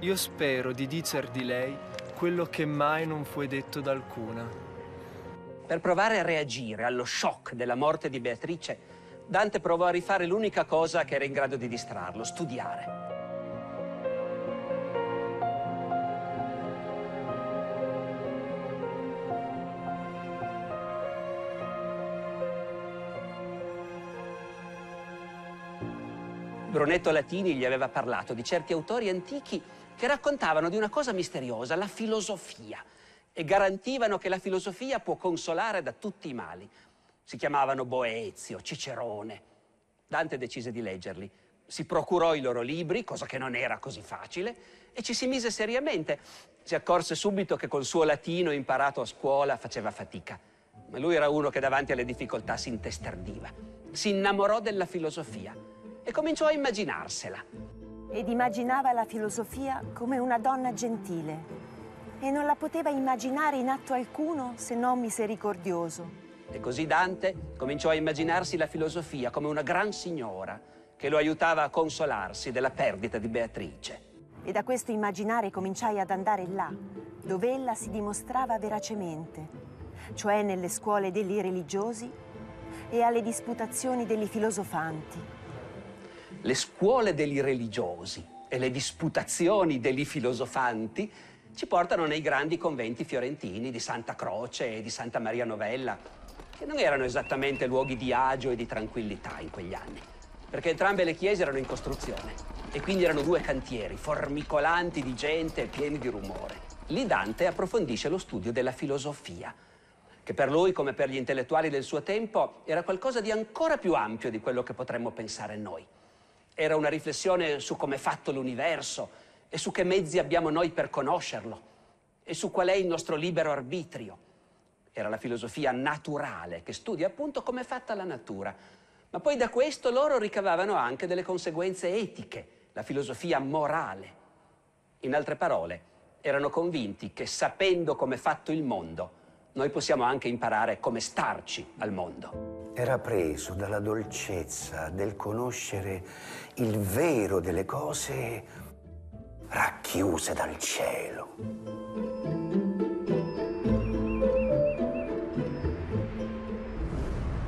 io spero di dicer di lei quello che mai non fu detto da alcuna. Per provare a reagire allo shock della morte di Beatrice, Dante provò a rifare l'unica cosa che era in grado di distrarlo: studiare. Brunetto Latini gli aveva parlato di certi autori antichi che raccontavano di una cosa misteriosa, la filosofia, e garantivano che la filosofia può consolare da tutti i mali. Si chiamavano Boezio, Cicerone. Dante decise di leggerli. Si procurò i loro libri, cosa che non era così facile, e ci si mise seriamente. Si accorse subito che col suo latino imparato a scuola faceva fatica. Ma lui era uno che davanti alle difficoltà si intestardiva. Si innamorò della filosofia e cominciò a immaginarsela. Ed immaginava la filosofia come una donna gentile e non la poteva immaginare in atto alcuno se non misericordioso. E così Dante cominciò a immaginarsi la filosofia come una gran signora che lo aiutava a consolarsi della perdita di Beatrice. E da questo immaginare cominciai ad andare là, dove ella si dimostrava veracemente, cioè nelle scuole degli religiosi e alle disputazioni degli filosofanti. Le scuole degli religiosi e le disputazioni degli filosofanti ci portano nei grandi conventi fiorentini di Santa Croce e di Santa Maria Novella, che non erano esattamente luoghi di agio e di tranquillità in quegli anni, perché entrambe le chiese erano in costruzione e quindi erano due cantieri formicolanti di gente e pieni di rumore. Lì Dante approfondisce lo studio della filosofia, che per lui, come per gli intellettuali del suo tempo, era qualcosa di ancora più ampio di quello che potremmo pensare noi. Era una riflessione su come è fatto l'universo e su che mezzi abbiamo noi per conoscerlo e su qual è il nostro libero arbitrio. Era la filosofia naturale, che studia appunto come è fatta la natura. Ma poi da questo loro ricavavano anche delle conseguenze etiche, la filosofia morale. In altre parole, erano convinti che sapendo come è fatto il mondo, noi possiamo anche imparare come starci al mondo. Era preso dalla dolcezza del conoscere il vero delle cose racchiuse dal cielo.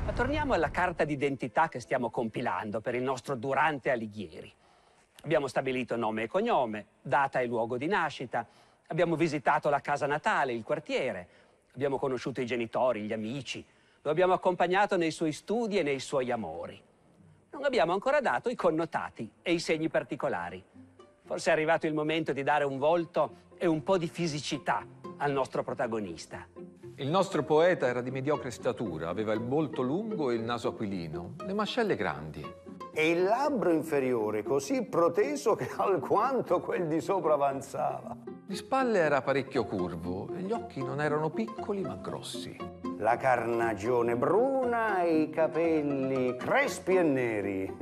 Ma torniamo alla carta d'identità che stiamo compilando per il nostro Dante Alighieri. Abbiamo stabilito nome e cognome, data e luogo di nascita, abbiamo visitato la casa natale, il quartiere, abbiamo conosciuto i genitori, gli amici, lo abbiamo accompagnato nei suoi studi e nei suoi amori. Non abbiamo ancora dato i connotati e i segni particolari. Forse è arrivato il momento di dare un volto e un po' di fisicità al nostro protagonista. Il nostro poeta era di mediocre statura, aveva il volto lungo e il naso aquilino, le mascelle grandi. E il labbro inferiore così proteso che alquanto quel di sopra avanzava. Di spalle era parecchio curvo e gli occhi non erano piccoli ma grossi. La carnagione bruna e i capelli crespi e neri,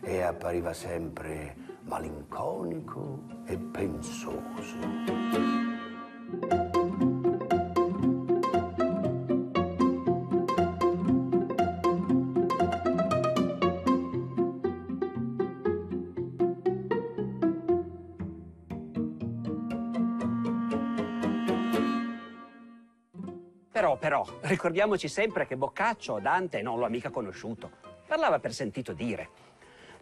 e appariva sempre malinconico e pensoso. Però, però, ricordiamoci sempre che Boccaccio Dante non lo ha mica conosciuto. Parlava per sentito dire.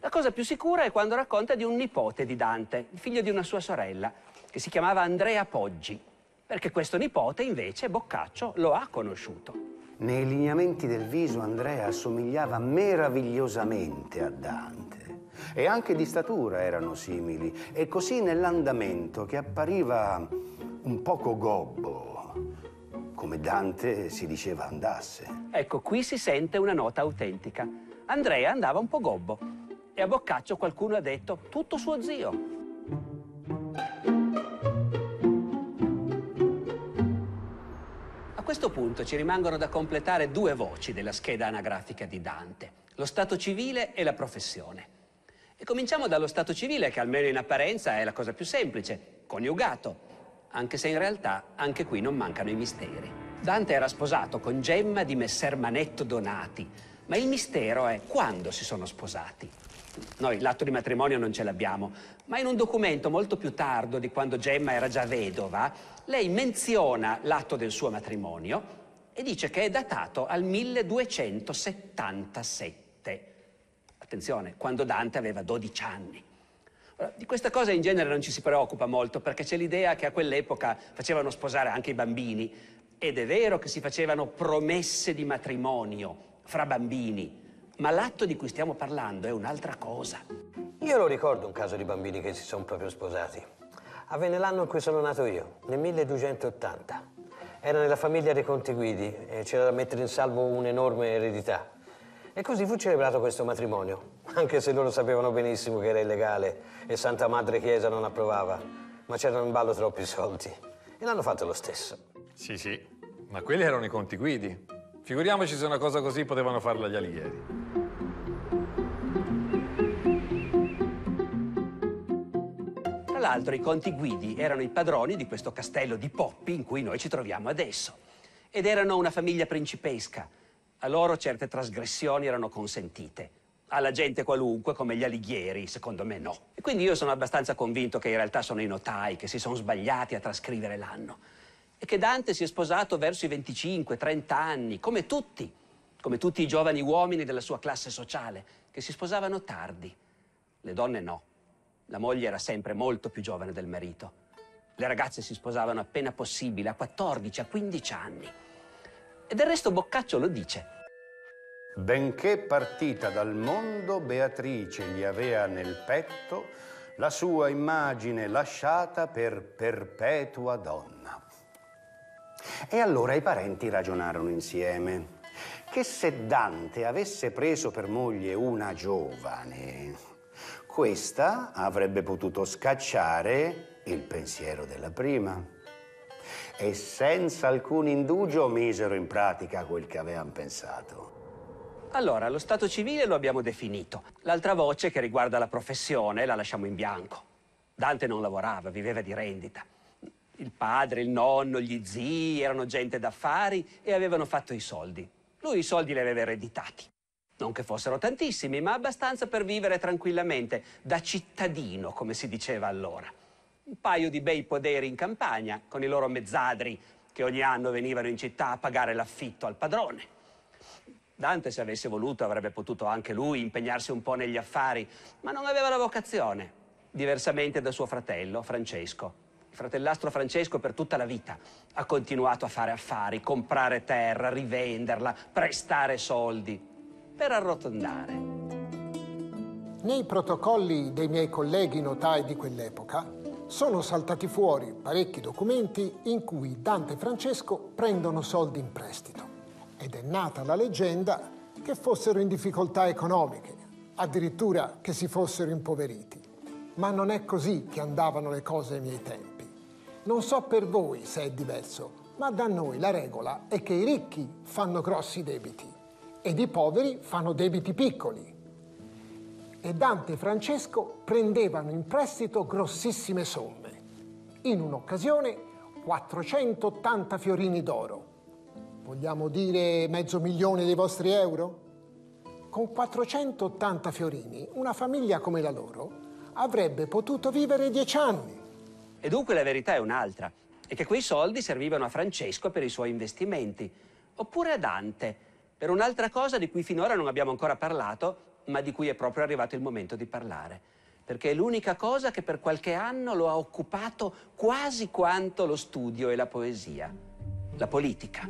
La cosa più sicura è quando racconta di un nipote di Dante, il figlio di una sua sorella, che si chiamava Andrea Poggi, perché questo nipote, invece, Boccaccio lo ha conosciuto. Nei lineamenti del viso Andrea assomigliava meravigliosamente a Dante, e anche di statura erano simili, e così nell'andamento che appariva un poco gobbo, come Dante si diceva andasse. Ecco, qui si sente una nota autentica. Andrea andava un po' gobbo e a Boccaccio qualcuno ha detto tutto suo zio. A questo punto ci rimangono da completare due voci della scheda anagrafica di Dante: lo stato civile e la professione. E cominciamo dallo stato civile, che almeno in apparenza è la cosa più semplice: coniugato. Anche se in realtà anche qui non mancano i misteri. Dante era sposato con Gemma di Messer Manetto Donati, Ma il mistero è quando si sono sposati. Noi l'atto di matrimonio non ce l'abbiamo, ma in un documento molto più tardo di quando Gemma era già vedova, lei menziona l'atto del suo matrimonio e dice che è datato al milleduecentosettantasette. Attenzione, quando Dante aveva dodici anni. Di questa cosa in genere non ci si preoccupa molto, perché c'è l'idea che a quell'epoca facevano sposare anche i bambini, ed è vero che si facevano promesse di matrimonio fra bambini, ma l'atto di cui stiamo parlando è un'altra cosa. Io lo ricordo un caso di bambini che si sono proprio sposati. Avvenne l'anno in cui sono nato io, nel milleduecentottanta. Era nella famiglia dei Conti Guidi e c'era da mettere in salvo un'enorme eredità. E così fu celebrato questo matrimonio, anche se loro sapevano benissimo che era illegale e Santa Madre Chiesa non approvava, ma c'erano in ballo troppi soldi e l'hanno fatto lo stesso. Sì, sì, ma quelli erano i Conti Guidi. Figuriamoci se una cosa così potevano farla gli Alighieri. Tra l'altro i Conti Guidi erano i padroni di questo castello di Poppi in cui noi ci troviamo adesso, ed erano una famiglia principesca. A loro certe trasgressioni erano consentite, alla gente qualunque, come gli Alighieri, secondo me no. E quindi io sono abbastanza convinto che in realtà sono i notai che si sono sbagliati a trascrivere l'anno e che Dante si è sposato verso i venticinque trenta anni, come tutti, come tutti i giovani uomini della sua classe sociale, che si sposavano tardi. Le donne no, la moglie era sempre molto più giovane del marito. Le ragazze si sposavano appena possibile, a quattordici a quindici anni. E del resto Boccaccio lo dice. Benché partita dal mondo, Beatrice gli avea nel petto la sua immagine lasciata per perpetua donna. E allora i parenti ragionarono insieme che se Dante avesse preso per moglie una giovane, questa avrebbe potuto scacciare il pensiero della prima. E senza alcun indugio misero in pratica quel che avevano pensato. Allora, lo stato civile lo abbiamo definito. L'altra voce che riguarda la professione la lasciamo in bianco. Dante non lavorava, viveva di rendita. Il padre, il nonno, gli zii erano gente d'affari e avevano fatto i soldi. Lui i soldi li aveva ereditati. Non che fossero tantissimi, ma abbastanza per vivere tranquillamente, da cittadino, come si diceva allora. Un paio di bei poderi in campagna, con i loro mezzadri che ogni anno venivano in città a pagare l'affitto al padrone. Dante, se avesse voluto, avrebbe potuto anche lui impegnarsi un po' negli affari, ma non aveva la vocazione, diversamente da suo fratello Francesco. Il fratellastro Francesco per tutta la vita ha continuato a fare affari, comprare terra, rivenderla, prestare soldi, per arrotondare. Nei protocolli dei miei colleghi notai di quell'epoca sono saltati fuori parecchi documenti in cui Dante e Francesco prendono soldi in prestito ed è nata la leggenda che fossero in difficoltà economiche, addirittura che si fossero impoveriti. Ma non è così che andavano le cose ai miei tempi. Non so per voi se è diverso, ma da noi la regola è che i ricchi fanno grossi debiti ed i poveri fanno debiti piccoli. E Dante e Francesco prendevano in prestito grossissime somme. In un'occasione quattrocentottanta fiorini d'oro. Vogliamo dire mezzo milione dei vostri euro? Con quattrocentottanta fiorini una famiglia come la loro avrebbe potuto vivere dieci anni. E dunque la verità è un'altra, è che quei soldi servivano a Francesco per i suoi investimenti, oppure a Dante, per un'altra cosa di cui finora non abbiamo ancora parlato, ma di cui è proprio arrivato il momento di parlare, perché è l'unica cosa che per qualche anno lo ha occupato quasi quanto lo studio e la poesia, la politica.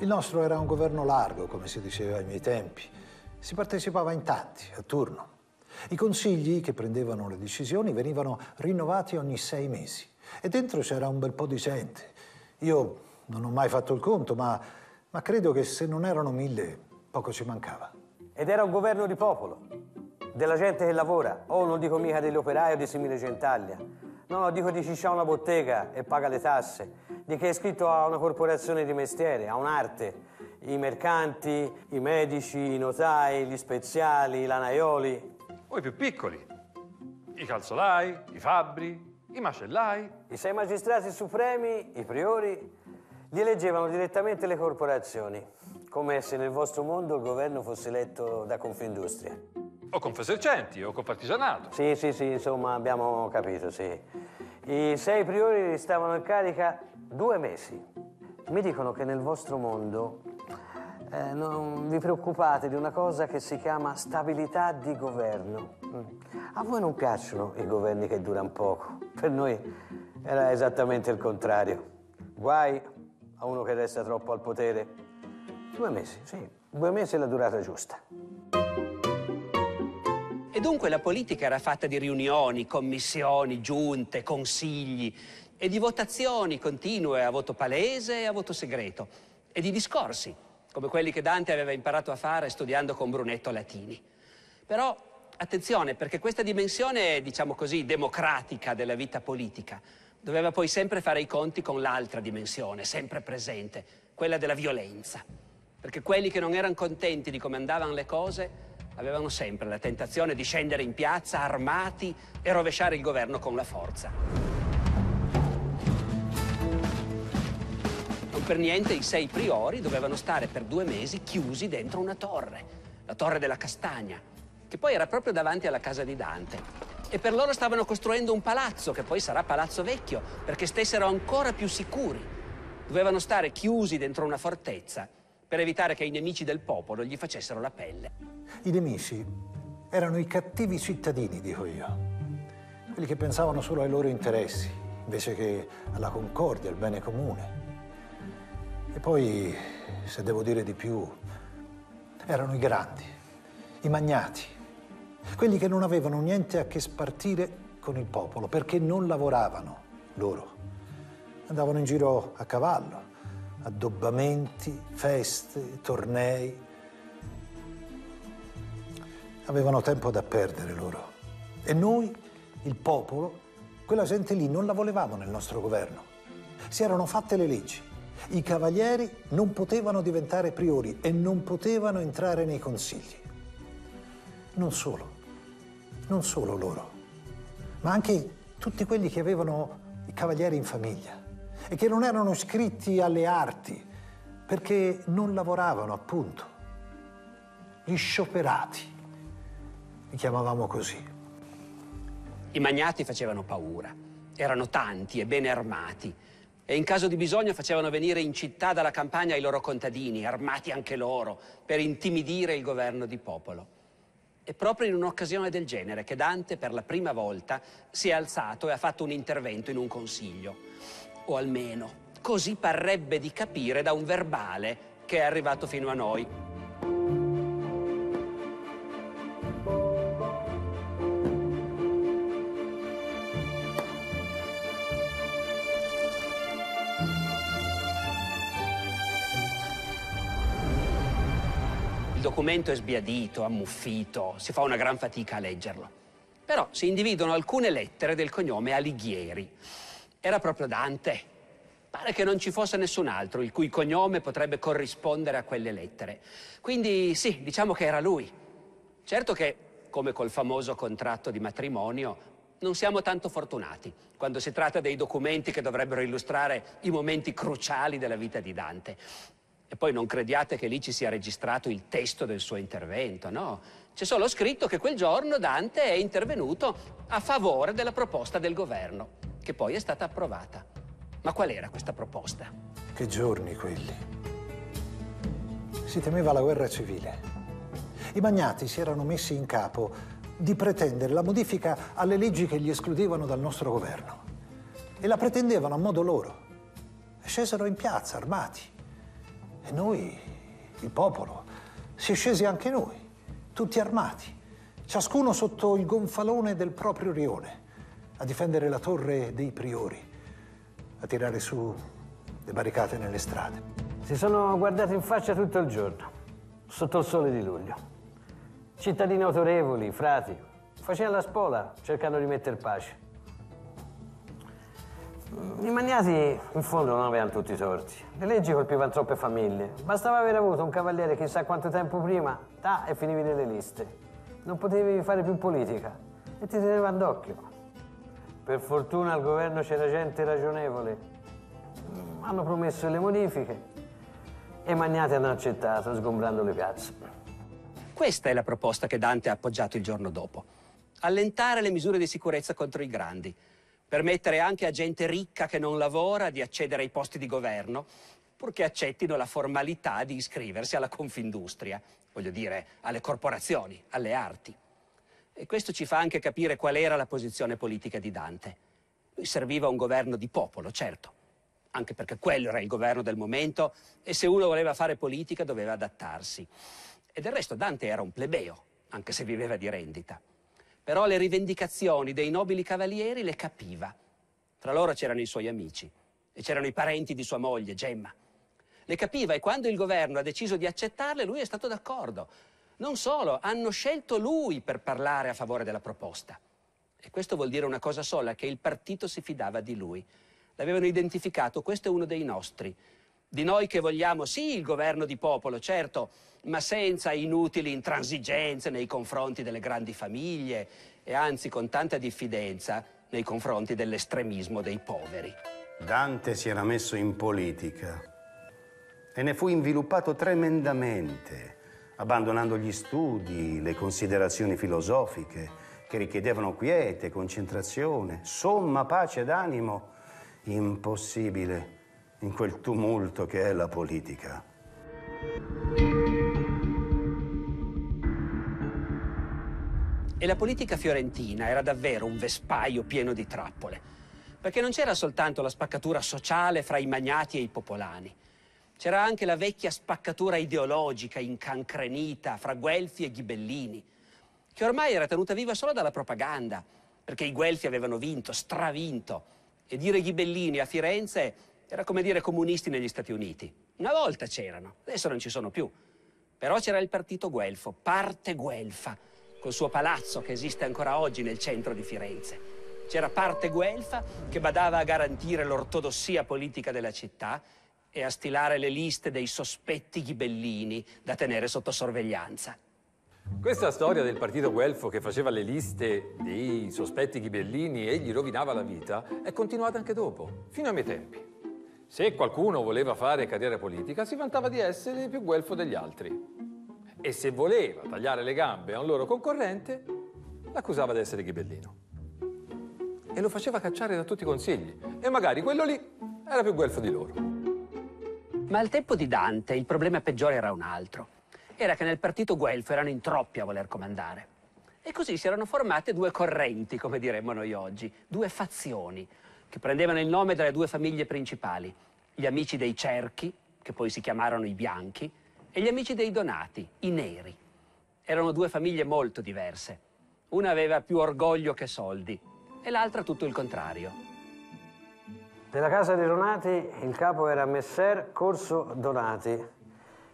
Il nostro era un governo largo, come si diceva ai miei tempi. Si partecipava in tanti, a turno. I consigli che prendevano le decisioni venivano rinnovati ogni sei mesi e dentro c'era un bel po' di gente. Io non ho mai fatto il conto, ma, ma credo che se non erano mille, poco ci mancava. Ed era un governo di popolo, della gente che lavora. Oh, non dico mica degli operai o di simile gentaglia. No, no, dico di chi c'ha una bottega e paga le tasse, di chi è iscritto a una corporazione di mestiere, a un'arte. I mercanti, i medici, i notai, gli speziali, i lanaioli. O i più piccoli, i calzolai, i fabbri, i i macellai. I sei magistrati supremi, i priori, li eleggevano direttamente le corporazioni, come se nel vostro mondo il governo fosse eletto da Confindustria. O con Confesercenti, o con Partigianato. Sì, sì, sì, insomma, abbiamo capito, sì. I sei priori stavano in carica due mesi. Mi dicono che nel vostro mondo eh, non vi preoccupate di una cosa che si chiama stabilità di governo. A voi non piacciono i governi che durano poco. Per noi era esattamente il contrario. Guai a uno che resta troppo al potere. Due mesi, sì. Due mesi è la durata giusta. E dunque la politica era fatta di riunioni, commissioni, giunte, consigli e di votazioni continue a voto palese e a voto segreto e di discorsi, come quelli che Dante aveva imparato a fare studiando con Brunetto Latini. Però, attenzione, perché questa dimensione, diciamo così, democratica della vita politica doveva poi sempre fare i conti con l'altra dimensione, sempre presente, quella della violenza. Perché quelli che non erano contenti di come andavano le cose avevano sempre la tentazione di scendere in piazza armati e rovesciare il governo con la forza. Non per niente i sei priori dovevano stare per due mesi chiusi dentro una torre, la Torre della Castagna, che poi era proprio davanti alla casa di Dante. E per loro stavano costruendo un palazzo, che poi sarà Palazzo Vecchio, perché stessero ancora più sicuri. Dovevano stare chiusi dentro una fortezza per evitare che i nemici del popolo gli facessero la pelle. I nemici erano i cattivi cittadini, dico io, quelli che pensavano solo ai loro interessi, invece che alla concordia, al bene comune. E poi, se devo dire di più, erano i grandi, i magnati, quelli che non avevano niente a che spartire con il popolo, perché non lavoravano loro. Andavano in giro a cavallo, addobbamenti, feste, tornei. Avevano tempo da perdere loro. E noi, il popolo, quella gente lì non la volevamo nel nostro governo. Si erano fatte le leggi. I cavalieri non potevano diventare priori e non potevano entrare nei consigli. Non solo, non solo loro, ma anche tutti quelli che avevano i cavalieri in famiglia e che non erano iscritti alle arti perché non lavoravano, appunto. Gli scioperati, li chiamavamo così. I magnati facevano paura, erano tanti e bene armati e in caso di bisogno facevano venire in città dalla campagna i loro contadini, armati anche loro, per intimidire il governo di popolo. È proprio in un'occasione del genere che Dante per la prima volta si è alzato e ha fatto un intervento in un consiglio. O almeno così parrebbe di capire da un verbale che è arrivato fino a noi. Il documento è sbiadito, ammuffito, si fa una gran fatica a leggerlo. Però si individuano alcune lettere del cognome Alighieri. Era proprio Dante. Pare che non ci fosse nessun altro il cui cognome potrebbe corrispondere a quelle lettere. Quindi sì, diciamo che era lui. Certo che, come col famoso contratto di matrimonio, non siamo tanto fortunati quando si tratta dei documenti che dovrebbero illustrare i momenti cruciali della vita di Dante. E poi non crediate che lì ci sia registrato il testo del suo intervento, no? C'è solo scritto che quel giorno Dante è intervenuto a favore della proposta del governo, che poi è stata approvata. Ma qual era questa proposta? Che giorni quelli! Si temeva la guerra civile. I magnati si erano messi in capo di pretendere la modifica alle leggi che li escludevano dal nostro governo. E la pretendevano a modo loro. Scesero in piazza armati. E noi, il popolo, si è scesi anche noi, tutti armati, ciascuno sotto il gonfalone del proprio rione, a difendere la torre dei priori, a tirare su le barricate nelle strade. Si sono guardati in faccia tutto il giorno, sotto il sole di luglio. Cittadini autorevoli, frati, facevano la spola cercando di mettere pace. I magnati in fondo non avevano tutti i torti. Le leggi colpivano troppe famiglie. Bastava aver avuto un cavaliere chissà quanto tempo prima, ta, e finivi nelle liste. Non potevi fare più politica e ti tenevano d'occhio. Per fortuna al governo c'era gente ragionevole. Hanno promesso le modifiche e magnate hanno accettato, sgombrando le piazze. Questa è la proposta che Dante ha appoggiato il giorno dopo. Allentare le misure di sicurezza contro i grandi, permettere anche a gente ricca che non lavora di accedere ai posti di governo, purché accettino la formalità di iscriversi alla Confindustria, voglio dire, alle corporazioni, alle arti. E questo ci fa anche capire qual era la posizione politica di Dante. Lui serviva un governo di popolo, certo, anche perché quello era il governo del momento e se uno voleva fare politica doveva adattarsi. E del resto Dante era un plebeo, anche se viveva di rendita. Però le rivendicazioni dei nobili cavalieri le capiva. Tra loro c'erano i suoi amici e c'erano i parenti di sua moglie, Gemma. Le capiva e quando il governo ha deciso di accettarle, lui è stato d'accordo. Non solo, hanno scelto lui per parlare a favore della proposta. E questo vuol dire una cosa sola, che il partito si fidava di lui. L'avevano identificato, questo è uno dei nostri. Di noi che vogliamo, sì, il governo di popolo, certo, ma senza inutili intransigenze nei confronti delle grandi famiglie e anzi con tanta diffidenza nei confronti dell'estremismo dei poveri. Dante si era messo in politica e ne fu inviluppato tremendamente, abbandonando gli studi, le considerazioni filosofiche che richiedevano quiete, concentrazione, somma pace d'animo, impossibile in quel tumulto che è la politica. E la politica fiorentina era davvero un vespaio pieno di trappole, perché non c'era soltanto la spaccatura sociale fra i magnati e i popolani, c'era anche la vecchia spaccatura ideologica incancrenita fra Guelfi e Ghibellini, che ormai era tenuta viva solo dalla propaganda, perché i Guelfi avevano vinto, stravinto, e dire Ghibellini a Firenze era come dire comunisti negli Stati Uniti. Una volta c'erano, adesso non ci sono più. Però c'era il partito guelfo, Parte Guelfa, col suo palazzo che esiste ancora oggi nel centro di Firenze. C'era Parte Guelfa che badava a garantire l'ortodossia politica della città e a stilare le liste dei sospetti ghibellini da tenere sotto sorveglianza. Questa storia del partito guelfo che faceva le liste dei sospetti ghibellini e gli rovinava la vita è continuata anche dopo, fino ai miei tempi. Se qualcuno voleva fare carriera politica, si vantava di essere più guelfo degli altri. E se voleva tagliare le gambe a un loro concorrente, l'accusava di essere ghibellino. E lo faceva cacciare da tutti i consigli. E magari quello lì era più guelfo di loro. Ma al tempo di Dante il problema peggiore era un altro. Era che nel partito guelfo erano in troppi a voler comandare. E così si erano formate due correnti, come diremmo noi oggi, due fazioni, che prendevano il nome dalle due famiglie principali, gli amici dei Cerchi, che poi si chiamarono i Bianchi, e gli amici dei Donati, i Neri. Erano due famiglie molto diverse. Una aveva più orgoglio che soldi, e l'altra tutto il contrario. Nella casa dei Donati il capo era Messer Corso Donati.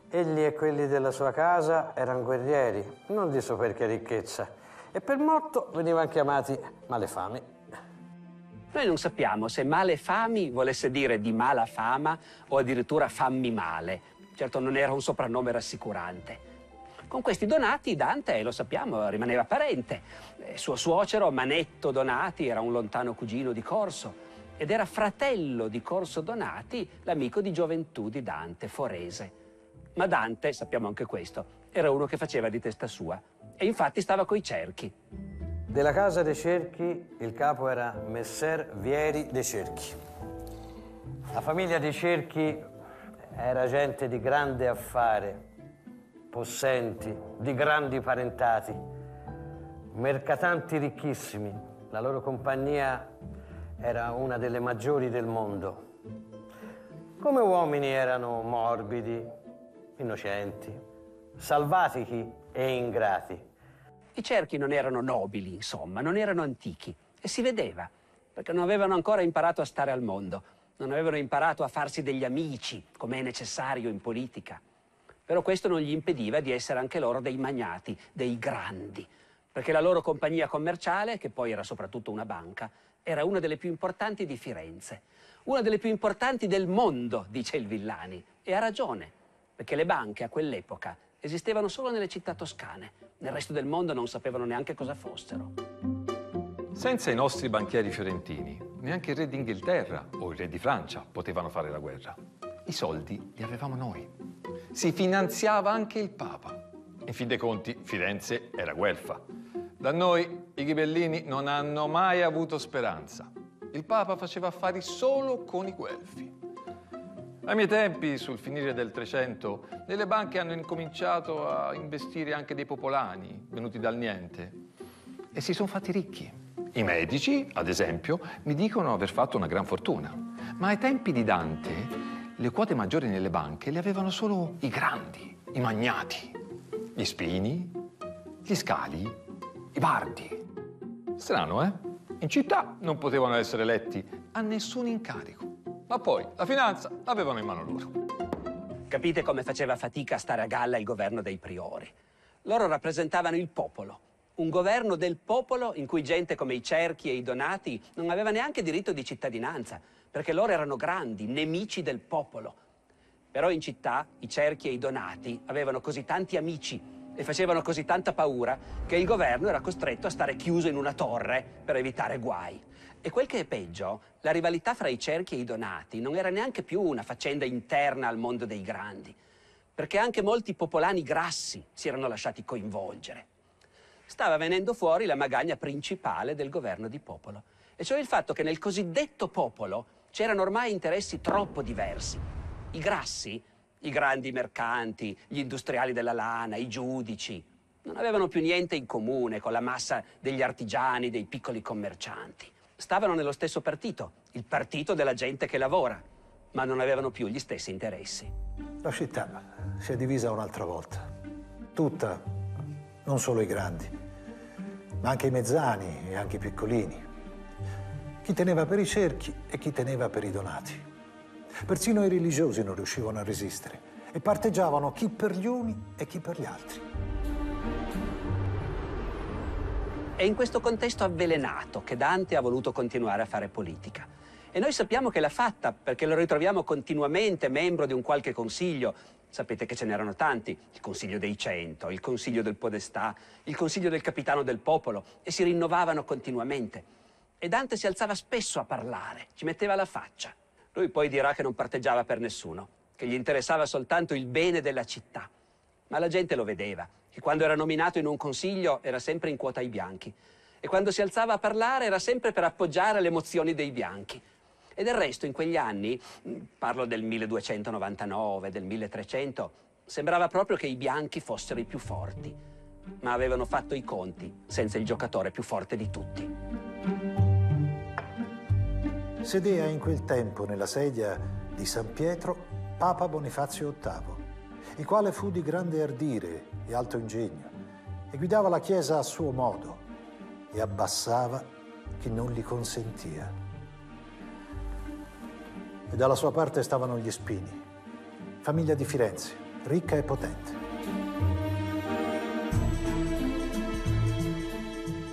Egli e quelli della sua casa erano guerrieri, non di soperchia ricchezza, e per motto venivano chiamati Malefami. Noi non sappiamo se Malefami volesse dire di mala fama o addirittura fammi male. Certo non era un soprannome rassicurante. Con questi Donati Dante, lo sappiamo, rimaneva parente. Suo suocero Manetto Donati era un lontano cugino di Corso ed era fratello di Corso Donati, l'amico di gioventù di Dante, Forese. Ma Dante, sappiamo anche questo, era uno che faceva di testa sua e infatti stava coi Cerchi. Della casa dei Cerchi il capo era Messer Vieri dei Cerchi. La famiglia dei Cerchi era gente di grande affare, possenti, di grandi parentati, mercatanti ricchissimi. La loro compagnia era una delle maggiori del mondo. Come uomini erano morbidi, innocenti, salvatichi e ingrati. I Cerchi non erano nobili, insomma, non erano antichi e si vedeva, perché non avevano ancora imparato a stare al mondo, non avevano imparato a farsi degli amici, come è necessario in politica. Però questo non gli impediva di essere anche loro dei magnati, dei grandi, perché la loro compagnia commerciale, che poi era soprattutto una banca, era una delle più importanti di Firenze, una delle più importanti del mondo, dice il Villani, e ha ragione, perché le banche a quell'epoca esistevano solo nelle città toscane, nel resto del mondo non sapevano neanche cosa fossero. Senza i nostri banchieri fiorentini, neanche il re d'Inghilterra o il re di Francia potevano fare la guerra. I soldi li avevamo noi. Si finanziava anche il Papa. In fin dei conti, Firenze era guelfa. Da noi i ghibellini non hanno mai avuto speranza. Il Papa faceva affari solo con i guelfi. Ai miei tempi, sul finire del Trecento, nelle banche hanno incominciato a investire anche dei popolani, venuti dal niente, e si sono fatti ricchi. I medici, ad esempio, mi dicono aver fatto una gran fortuna, ma ai tempi di Dante le quote maggiori nelle banche le avevano solo i grandi, i magnati, gli Spini, gli Scali, i Bardi. Strano, eh? In città non potevano essere eletti a nessun incarico. Ma poi la finanza l'avevano in mano loro. Capite come faceva fatica a stare a galla il governo dei priori. Loro rappresentavano il popolo, un governo del popolo in cui gente come i Cerchi e i Donati non aveva neanche diritto di cittadinanza, perché loro erano grandi, nemici del popolo. Però in città i Cerchi e i Donati avevano così tanti amici e facevano così tanta paura che il governo era costretto a stare chiuso in una torre per evitare guai. E quel che è peggio, la rivalità fra i Cerchi e i Donati non era neanche più una faccenda interna al mondo dei grandi, perché anche molti popolani grassi si erano lasciati coinvolgere. Stava venendo fuori la magagna principale del governo di popolo, e cioè il fatto che nel cosiddetto popolo c'erano ormai interessi troppo diversi. I grassi, i grandi mercanti, gli industriali della lana, i giudici, non avevano più niente in comune con la massa degli artigiani, dei piccoli commercianti. Stavano nello stesso partito, il partito della gente che lavora, ma non avevano più gli stessi interessi. La città si è divisa un'altra volta, tutta, non solo i grandi, ma anche i mezzani e anche i piccolini. Chi teneva per i Cerchi e chi teneva per i Donati. Persino i religiosi non riuscivano a resistere e parteggiavano chi per gli uni e chi per gli altri. È in questo contesto avvelenato che Dante ha voluto continuare a fare politica. E noi sappiamo che l'ha fatta, perché lo ritroviamo continuamente membro di un qualche consiglio. Sapete che ce n'erano tanti, il Consiglio dei Cento, il Consiglio del Podestà, il Consiglio del Capitano del Popolo, e si rinnovavano continuamente. E Dante si alzava spesso a parlare, ci metteva la faccia. Lui poi dirà che non parteggiava per nessuno, che gli interessava soltanto il bene della città. Ma la gente lo vedeva, che quando era nominato in un consiglio era sempre in quota ai bianchi, e quando si alzava a parlare era sempre per appoggiare le mozioni dei bianchi. E del resto in quegli anni, parlo del milleduecentonovantanove, del milletrecento, sembrava proprio che i bianchi fossero i più forti, ma avevano fatto i conti senza il giocatore più forte di tutti. Sedeva in quel tempo nella sedia di San Pietro Papa Bonifazio ottavo, il quale fu di grande ardire e alto ingegno, e guidava la Chiesa a suo modo e abbassava chi non gli consentia. E dalla sua parte stavano gli Spini, famiglia di Firenze, ricca e potente.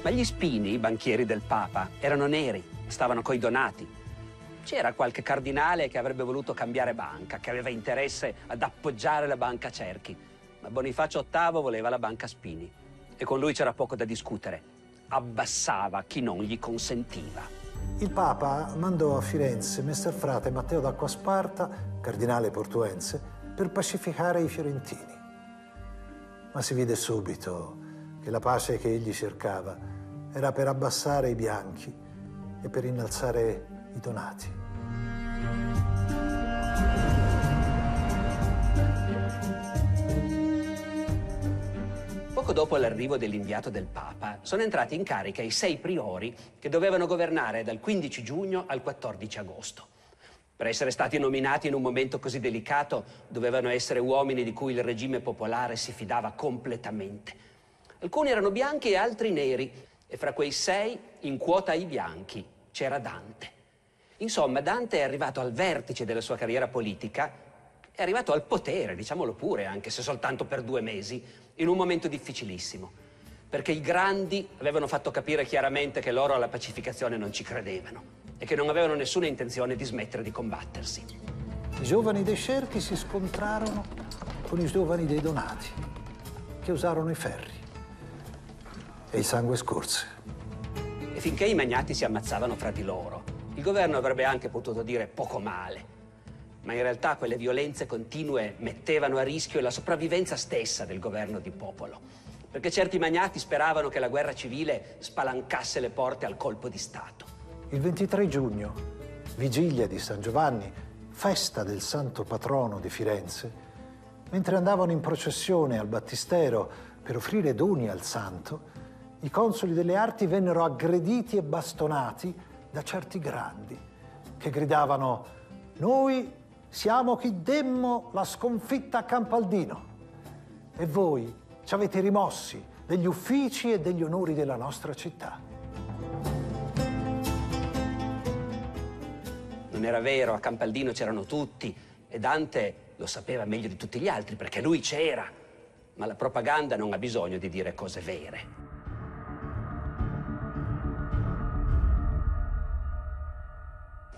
Ma gli Spini, i banchieri del Papa, erano neri, stavano coi Donati. C'era qualche cardinale che avrebbe voluto cambiare banca, che aveva interesse ad appoggiare la banca Cerchi, ma Bonifacio ottavo voleva la banca Spini, e con lui c'era poco da discutere. Abbassava chi non gli consentiva. Il Papa mandò a Firenze messer frate Matteo d'Acquasparta, cardinale portuense, per pacificare i fiorentini. Ma si vide subito che la pace che egli cercava era per abbassare i bianchi e per innalzare i Donati. Poco dopo l'arrivo dell'inviato del Papa, sono entrati in carica i sei priori che dovevano governare dal quindici giugno al quattordici agosto. Per essere stati nominati in un momento così delicato, dovevano essere uomini di cui il regime popolare si fidava completamente. Alcuni erano bianchi e altri neri, e fra quei sei, in quota ai bianchi, c'era Dante. Insomma, Dante è arrivato al vertice della sua carriera politica, è arrivato al potere, diciamolo pure, anche se soltanto per due mesi, in un momento difficilissimo, perché i grandi avevano fatto capire chiaramente che loro alla pacificazione non ci credevano e che non avevano nessuna intenzione di smettere di combattersi. I giovani dei Cerchi si scontrarono con i giovani dei Donati, che usarono i ferri, e il sangue scorse. finché i magnati si ammazzavano fra di loro, il governo avrebbe anche potuto dire poco male. Ma in realtà quelle violenze continue mettevano a rischio la sopravvivenza stessa del governo di popolo, perché certi magnati speravano che la guerra civile spalancasse le porte al colpo di Stato. Il ventitré giugno, vigilia di San Giovanni, festa del santo patrono di Firenze, mentre andavano in processione al battistero per offrire doni al santo, i consoli delle arti vennero aggrediti e bastonati da certi grandi che gridavano: «Noi siamo chi demmo la sconfitta a Campaldino e voi ci avete rimossi degli uffici e degli onori della nostra città». Non era vero, a Campaldino c'erano tutti e Dante lo sapeva meglio di tutti gli altri perché lui c'era, ma la propaganda non ha bisogno di dire cose vere.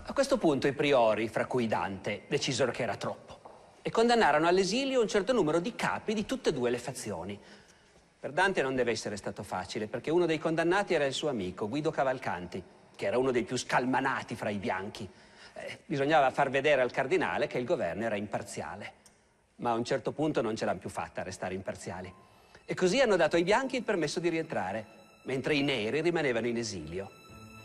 A questo punto i priori, fra cui Dante, decisero che era troppo e condannarono all'esilio un certo numero di capi di tutte e due le fazioni. Per Dante non deve essere stato facile, perché uno dei condannati era il suo amico Guido Cavalcanti, che era uno dei più scalmanati fra i bianchi. Eh, bisognava far vedere al cardinale che il governo era imparziale, ma a un certo punto non ce l'hanno più fatta a restare imparziali e così hanno dato ai bianchi il permesso di rientrare, mentre i neri rimanevano in esilio.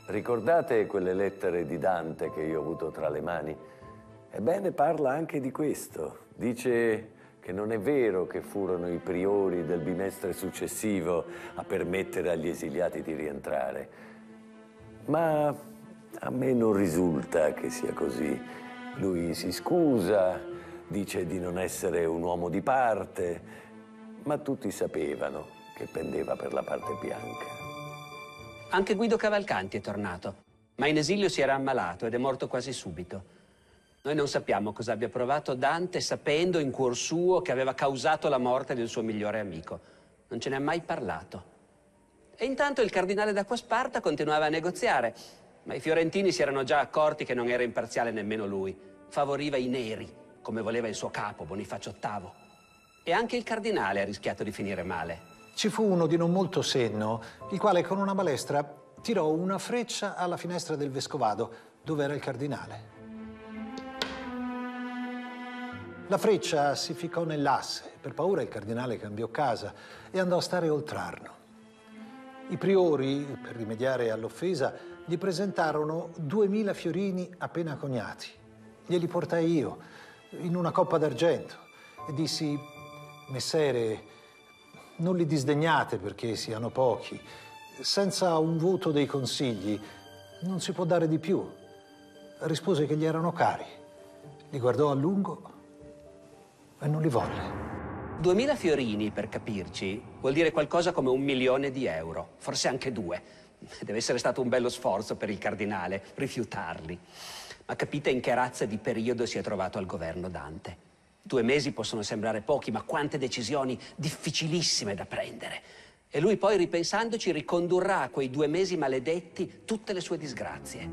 Ricordate quelle lettere di Dante che io ho avuto tra le mani? Ebbene, parla anche di questo. Dice che non è vero che furono i priori del bimestre successivo a permettere agli esiliati di rientrare, ma a me non risulta che sia così. Lui si scusa, dice di non essere un uomo di parte, ma tutti sapevano che pendeva per la parte bianca. Anche Guido Cavalcanti è tornato, ma in esilio si era ammalato ed è morto quasi subito. Noi non sappiamo cosa abbia provato Dante sapendo in cuor suo che aveva causato la morte del suo migliore amico. Non ce ne ha mai parlato. E intanto il cardinale d'Acquasparta continuava a negoziare, ma i fiorentini si erano già accorti che non era imparziale nemmeno lui. Favoriva i neri, come voleva il suo capo, Bonifacio ottavo. E anche il cardinale ha rischiato di finire male. Ci fu uno di non molto senno, il quale con una balestra tirò una freccia alla finestra del vescovado, dove era il cardinale. La freccia si ficcò nell'asse, per paura il cardinale cambiò casa e andò a stare oltrarno. I priori, per rimediare all'offesa, gli presentarono duemila fiorini appena coniati. Glieli portai io, in una coppa d'argento, e dissi: «Messere, non li disdegnate perché siano pochi. Senza un voto dei consigli non si può dare di più». Rispose che gli erano cari. Li guardò a lungo e non li volle. Duemila fiorini, per capirci, vuol dire qualcosa come un milione di euro, forse anche due. Deve essere stato un bello sforzo per il cardinale rifiutarli. Ma capite in che razza di periodo si è trovato al governo Dante. Due mesi possono sembrare pochi, ma quante decisioni difficilissime da prendere. E lui poi, ripensandoci, ricondurrà a quei due mesi maledetti tutte le sue disgrazie.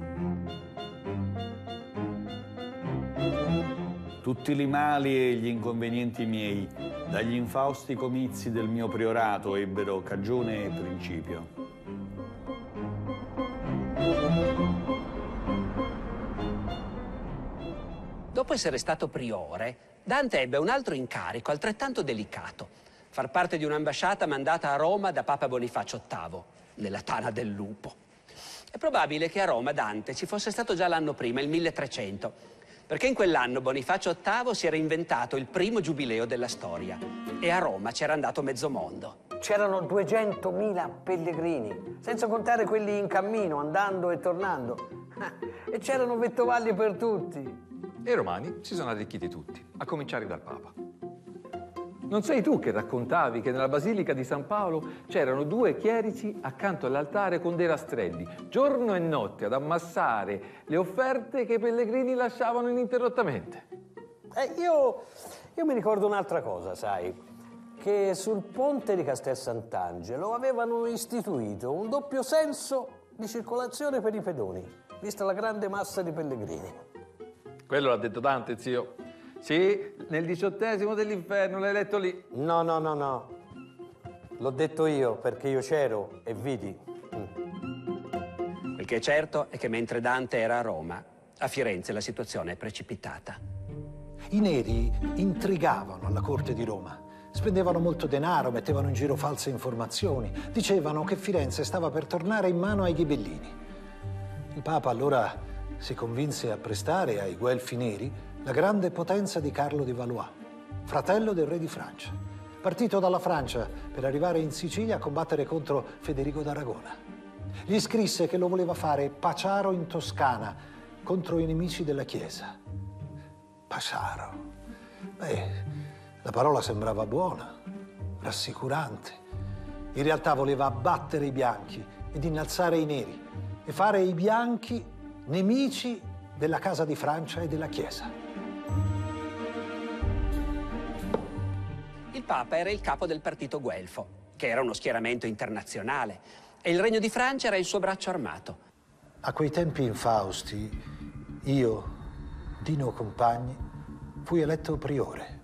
Tutti i mali e gli inconvenienti miei, dagli infausti comizi del mio priorato, ebbero cagione e principio. Dopo essere stato priore, Dante ebbe un altro incarico altrettanto delicato: far parte di un'ambasciata mandata a Roma da Papa Bonifacio ottavo, nella tana del lupo. È probabile che a Roma Dante ci fosse stato già l'anno prima, il milletrecento, perché in quell'anno Bonifacio ottavo si era inventato il primo giubileo della storia e a Roma c'era andato mezzo mondo. C'erano duecentomila pellegrini, senza contare quelli in cammino, andando e tornando, e c'erano vettovaglie per tutti. E i romani si sono arricchiti tutti, a cominciare dal Papa. Non sei tu che raccontavi che nella Basilica di San Paolo c'erano due chierici accanto all'altare con dei rastrelli, giorno e notte, ad ammassare le offerte che i pellegrini lasciavano ininterrottamente? Eh, io, io mi ricordo un'altra cosa, sai, che sul ponte di Castel Sant'Angelo avevano istituito un doppio senso di circolazione per i pedoni, vista la grande massa di pellegrini. Quello l'ha detto Dante, zio. Sì, nel diciottesimo dell'inferno, l'hai letto lì. No, no, no, no. L'ho detto io, perché io c'ero e vidi. Mm. Quel che è certo è che mentre Dante era a Roma, a Firenze la situazione è precipitata. I neri intrigavano alla corte di Roma. Spendevano molto denaro, mettevano in giro false informazioni. Dicevano che Firenze stava per tornare in mano ai ghibellini. Il Papa allora si convinse a prestare ai guelfi neri la grande potenza di Carlo di Valois, fratello del re di Francia, partito dalla Francia per arrivare in Sicilia a combattere contro Federico d'Aragona. Gli scrisse che lo voleva fare paciaro in Toscana contro i nemici della Chiesa. Paciaro. Beh... La parola sembrava buona, rassicurante. In realtà voleva abbattere i bianchi ed innalzare i neri e fare i bianchi nemici della Casa di Francia e della Chiesa. Il Papa era il capo del partito guelfo, che era uno schieramento internazionale, e il Regno di Francia era il suo braccio armato. A quei tempi infausti, io, Dino Compagni, fui eletto priore.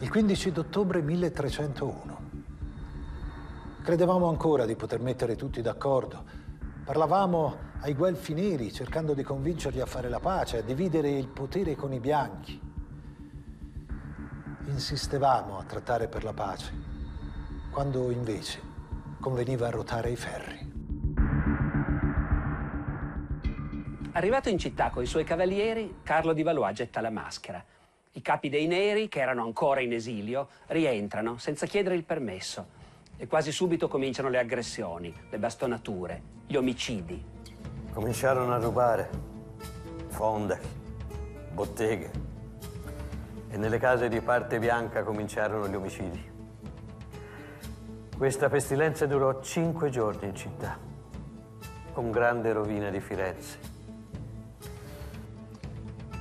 Il quindici d'ottobre milletrecentouno. Credevamo ancora di poter mettere tutti d'accordo. Parlavamo ai guelfi neri cercando di convincerli a fare la pace, a dividere il potere con i bianchi. Insistevamo a trattare per la pace, quando invece conveniva arrotare i ferri. Arrivato in città coi suoi cavalieri, Carlo di Valois getta la maschera. I capi dei neri, che erano ancora in esilio, rientrano senza chiedere il permesso e quasi subito cominciano le aggressioni, le bastonature, gli omicidi. Cominciarono a rubare fonde, botteghe e nelle case di parte bianca cominciarono gli omicidi. Questa pestilenza durò cinque giorni in città, con grande rovina di Firenze.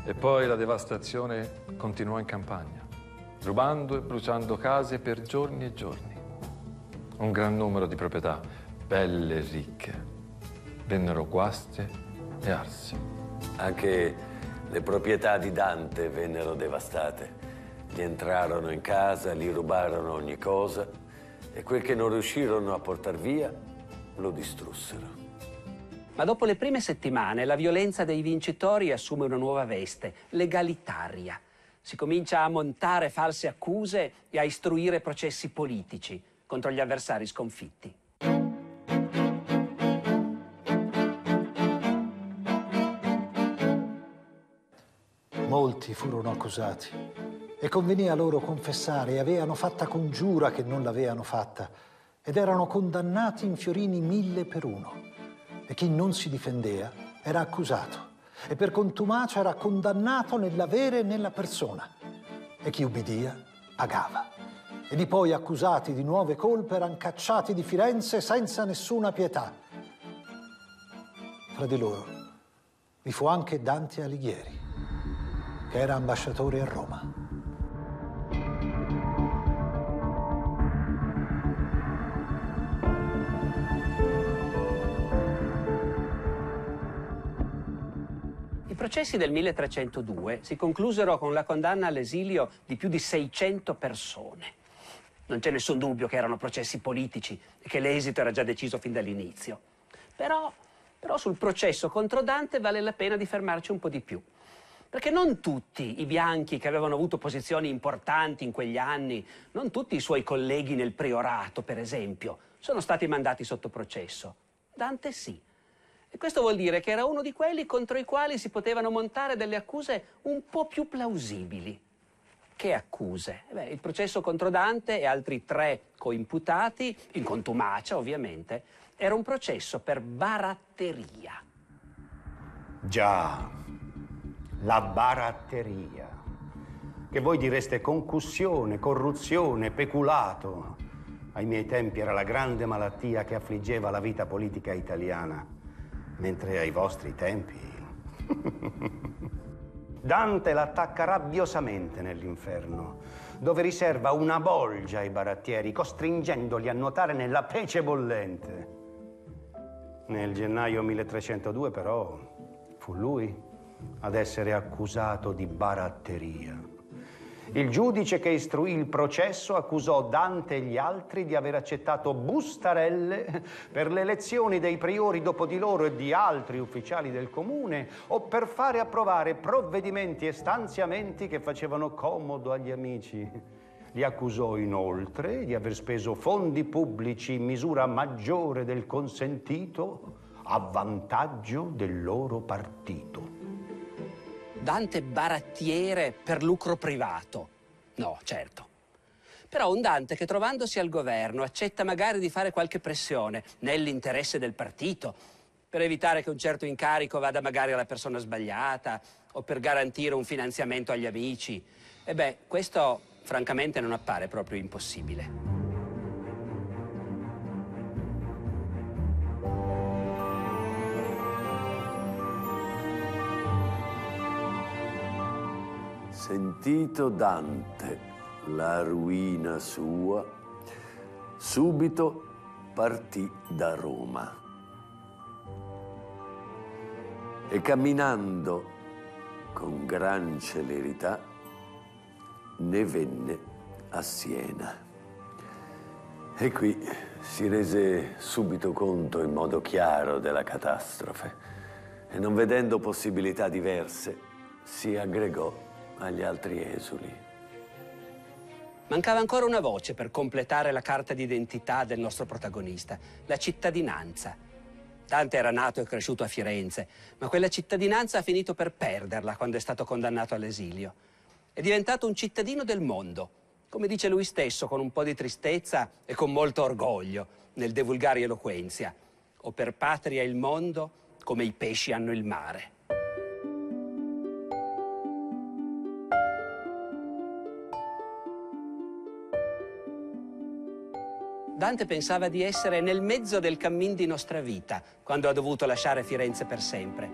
E poi la devastazione continuò in campagna, rubando e bruciando case per giorni e giorni. Un gran numero di proprietà, belle e ricche, vennero guaste e arse. Anche le proprietà di Dante vennero devastate. Gli entrarono in casa, gli rubarono ogni cosa e quel che non riuscirono a portar via lo distrussero. Ma dopo le prime settimane la violenza dei vincitori assume una nuova veste, legalitaria. Si comincia a montare false accuse e a istruire processi politici contro gli avversari sconfitti. Molti furono accusati e convenì a loro confessare e avevano fatta congiura che non l'avevano fatta ed erano condannati in fiorini mille per uno. E chi non si difendeva era accusato e per contumacia era condannato nell'avere e nella persona e chi ubbidia pagava e di poi accusati di nuove colpe erano cacciati di Firenze senza nessuna pietà. Fra di loro vi fu anche Dante Alighieri che era ambasciatore a Roma. I processi del milletrecentodue si conclusero con la condanna all'esilio di più di seicento persone. Non c'è nessun dubbio che erano processi politici e che l'esito era già deciso fin dall'inizio. Però, però sul processo contro Dante vale la pena di fermarci un po' di più. Perché non tutti i bianchi che avevano avuto posizioni importanti in quegli anni, non tutti i suoi colleghi nel priorato, per esempio, sono stati mandati sotto processo. Dante sì. E questo vuol dire che era uno di quelli contro i quali si potevano montare delle accuse un po' più plausibili. Che accuse? Beh, il processo contro Dante e altri tre coimputati, in contumacia ovviamente, era un processo per baratteria. Già, la baratteria, che voi direste concussione, corruzione, peculato. Ai miei tempi era la grande malattia che affliggeva la vita politica italiana. Mentre ai vostri tempi... Dante l'attacca rabbiosamente nell'inferno, dove riserva una bolgia ai barattieri, costringendoli a nuotare nella pece bollente. Nel gennaio milletrecentodue, però, fu lui ad essere accusato di baratteria. Il giudice che istruì il processo accusò Dante e gli altri di aver accettato bustarelle per le elezioni dei priori dopo di loro e di altri ufficiali del comune o per fare approvare provvedimenti e stanziamenti che facevano comodo agli amici. Li accusò inoltre di aver speso fondi pubblici in misura maggiore del consentito a vantaggio del loro partito. Dante barattiere per lucro privato? No, certo. Però un Dante che trovandosi al governo accetta magari di fare qualche pressione nell'interesse del partito per evitare che un certo incarico vada magari alla persona sbagliata o per garantire un finanziamento agli amici. E beh, questo francamente non appare proprio impossibile. Sentito Dante la ruina sua, subito partì da Roma e camminando con gran celerità ne venne a Siena. E qui si rese subito conto in modo chiaro della catastrofe e non vedendo possibilità diverse si aggregò agli altri esuli. Mancava ancora una voce per completare la carta d'identità del nostro protagonista, la cittadinanza. Dante era nato e cresciuto a Firenze, ma quella cittadinanza ha finito per perderla quando è stato condannato all'esilio. È diventato un cittadino del mondo, come dice lui stesso con un po' di tristezza e con molto orgoglio nel De vulgari eloquenzia, o per patria il mondo come i pesci hanno il mare. Dante pensava di essere nel mezzo del cammin di nostra vita quando ha dovuto lasciare Firenze per sempre.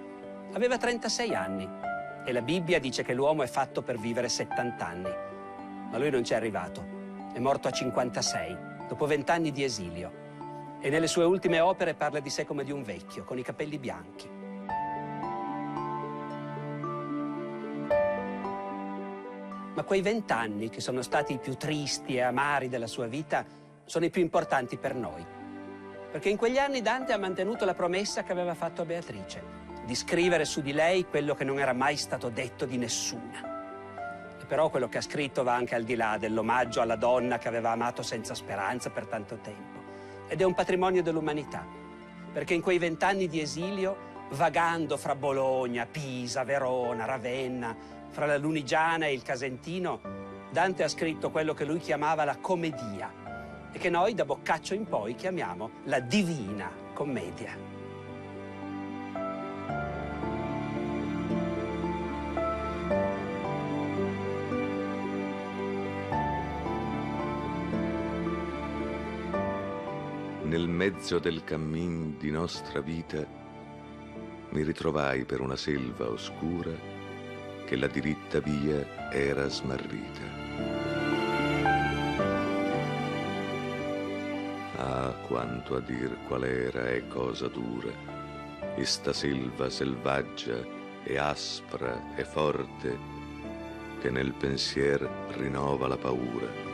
Aveva trentasei anni. E la Bibbia dice che l'uomo è fatto per vivere settanta anni. Ma lui non ci è arrivato. È morto a cinquantasei, dopo vent'anni di esilio. E nelle sue ultime opere parla di sé come di un vecchio, con i capelli bianchi. Ma quei vent'anni, che sono stati i più tristi e amari della sua vita, sono i più importanti per noi. Perché in quegli anni Dante ha mantenuto la promessa che aveva fatto a Beatrice, di scrivere su di lei quello che non era mai stato detto di nessuna. E però quello che ha scritto va anche al di là dell'omaggio alla donna che aveva amato senza speranza per tanto tempo. Ed è un patrimonio dell'umanità, perché in quei vent'anni di esilio, vagando fra Bologna, Pisa, Verona, Ravenna, fra la Lunigiana e il Casentino, Dante ha scritto quello che lui chiamava la commedia e che noi da Boccaccio in poi chiamiamo la Divina Commedia. Nel mezzo del cammin di nostra vita mi ritrovai per una selva oscura che la diritta via era smarrita. Ah, quanto a dir qual era e cosa dura, esta selva selvaggia e aspra e forte che nel pensier rinnova la paura.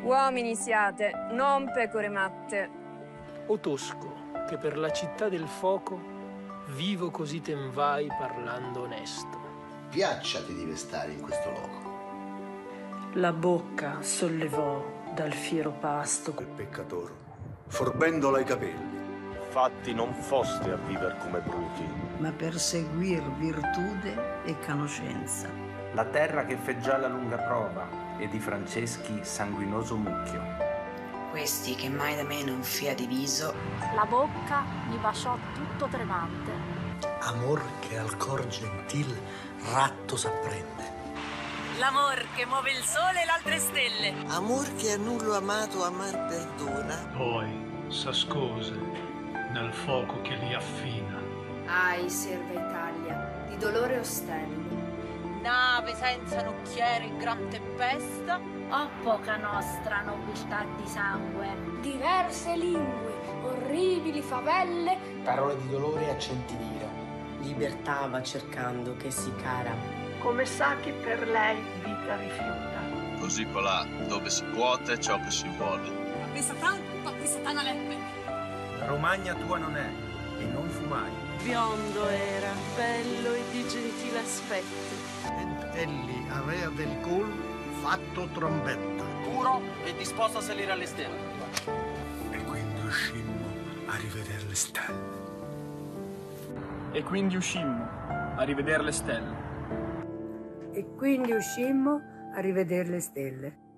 Uomini siate, non pecore matte. O tosco, che per la città del foco vivo così ten vai parlando onesto. Piacciati di restare in questo loco. La bocca sollevò dal fiero pasto quel peccator, forbendola i capelli. Fatti non foste a viver come bruti, ma per seguir virtude e conoscenza. La terra che feggià la lunga prova e di Franceschi sanguinoso mucchio. Questi che mai da me non fia diviso, la bocca mi baciò tutto tremante. Amor che al cor gentil ratto s'apprende. L'amor che muove il sole e l'altre stelle. Amor che a nullo amato amar perdona. Poi s'ascose nel fuoco che li affina. Ahi, serva Italia, di dolore ostello. nave senza nocchiere in gran tempesta. Oh poca nostra nobiltà di sangue, diverse lingue, orribili favelle, parole di dolore a centinaia. Libertà va cercando che si cara, come sa chi per lei vita rifiuta. Così colà, dove si puote ciò che si vuole. Papri Satan, papri Satana leppe. Romagna tua non è, e non fu mai. Biondo era, bello e di gentile aspetto. Ed egli avea del col fatto trombetta. Puro e disposto a salire alle stelle. E quindi uscimmo a rivedere le stelle. E quindi uscimmo a rivedere le stelle. E quindi uscimmo a rivedere le stelle.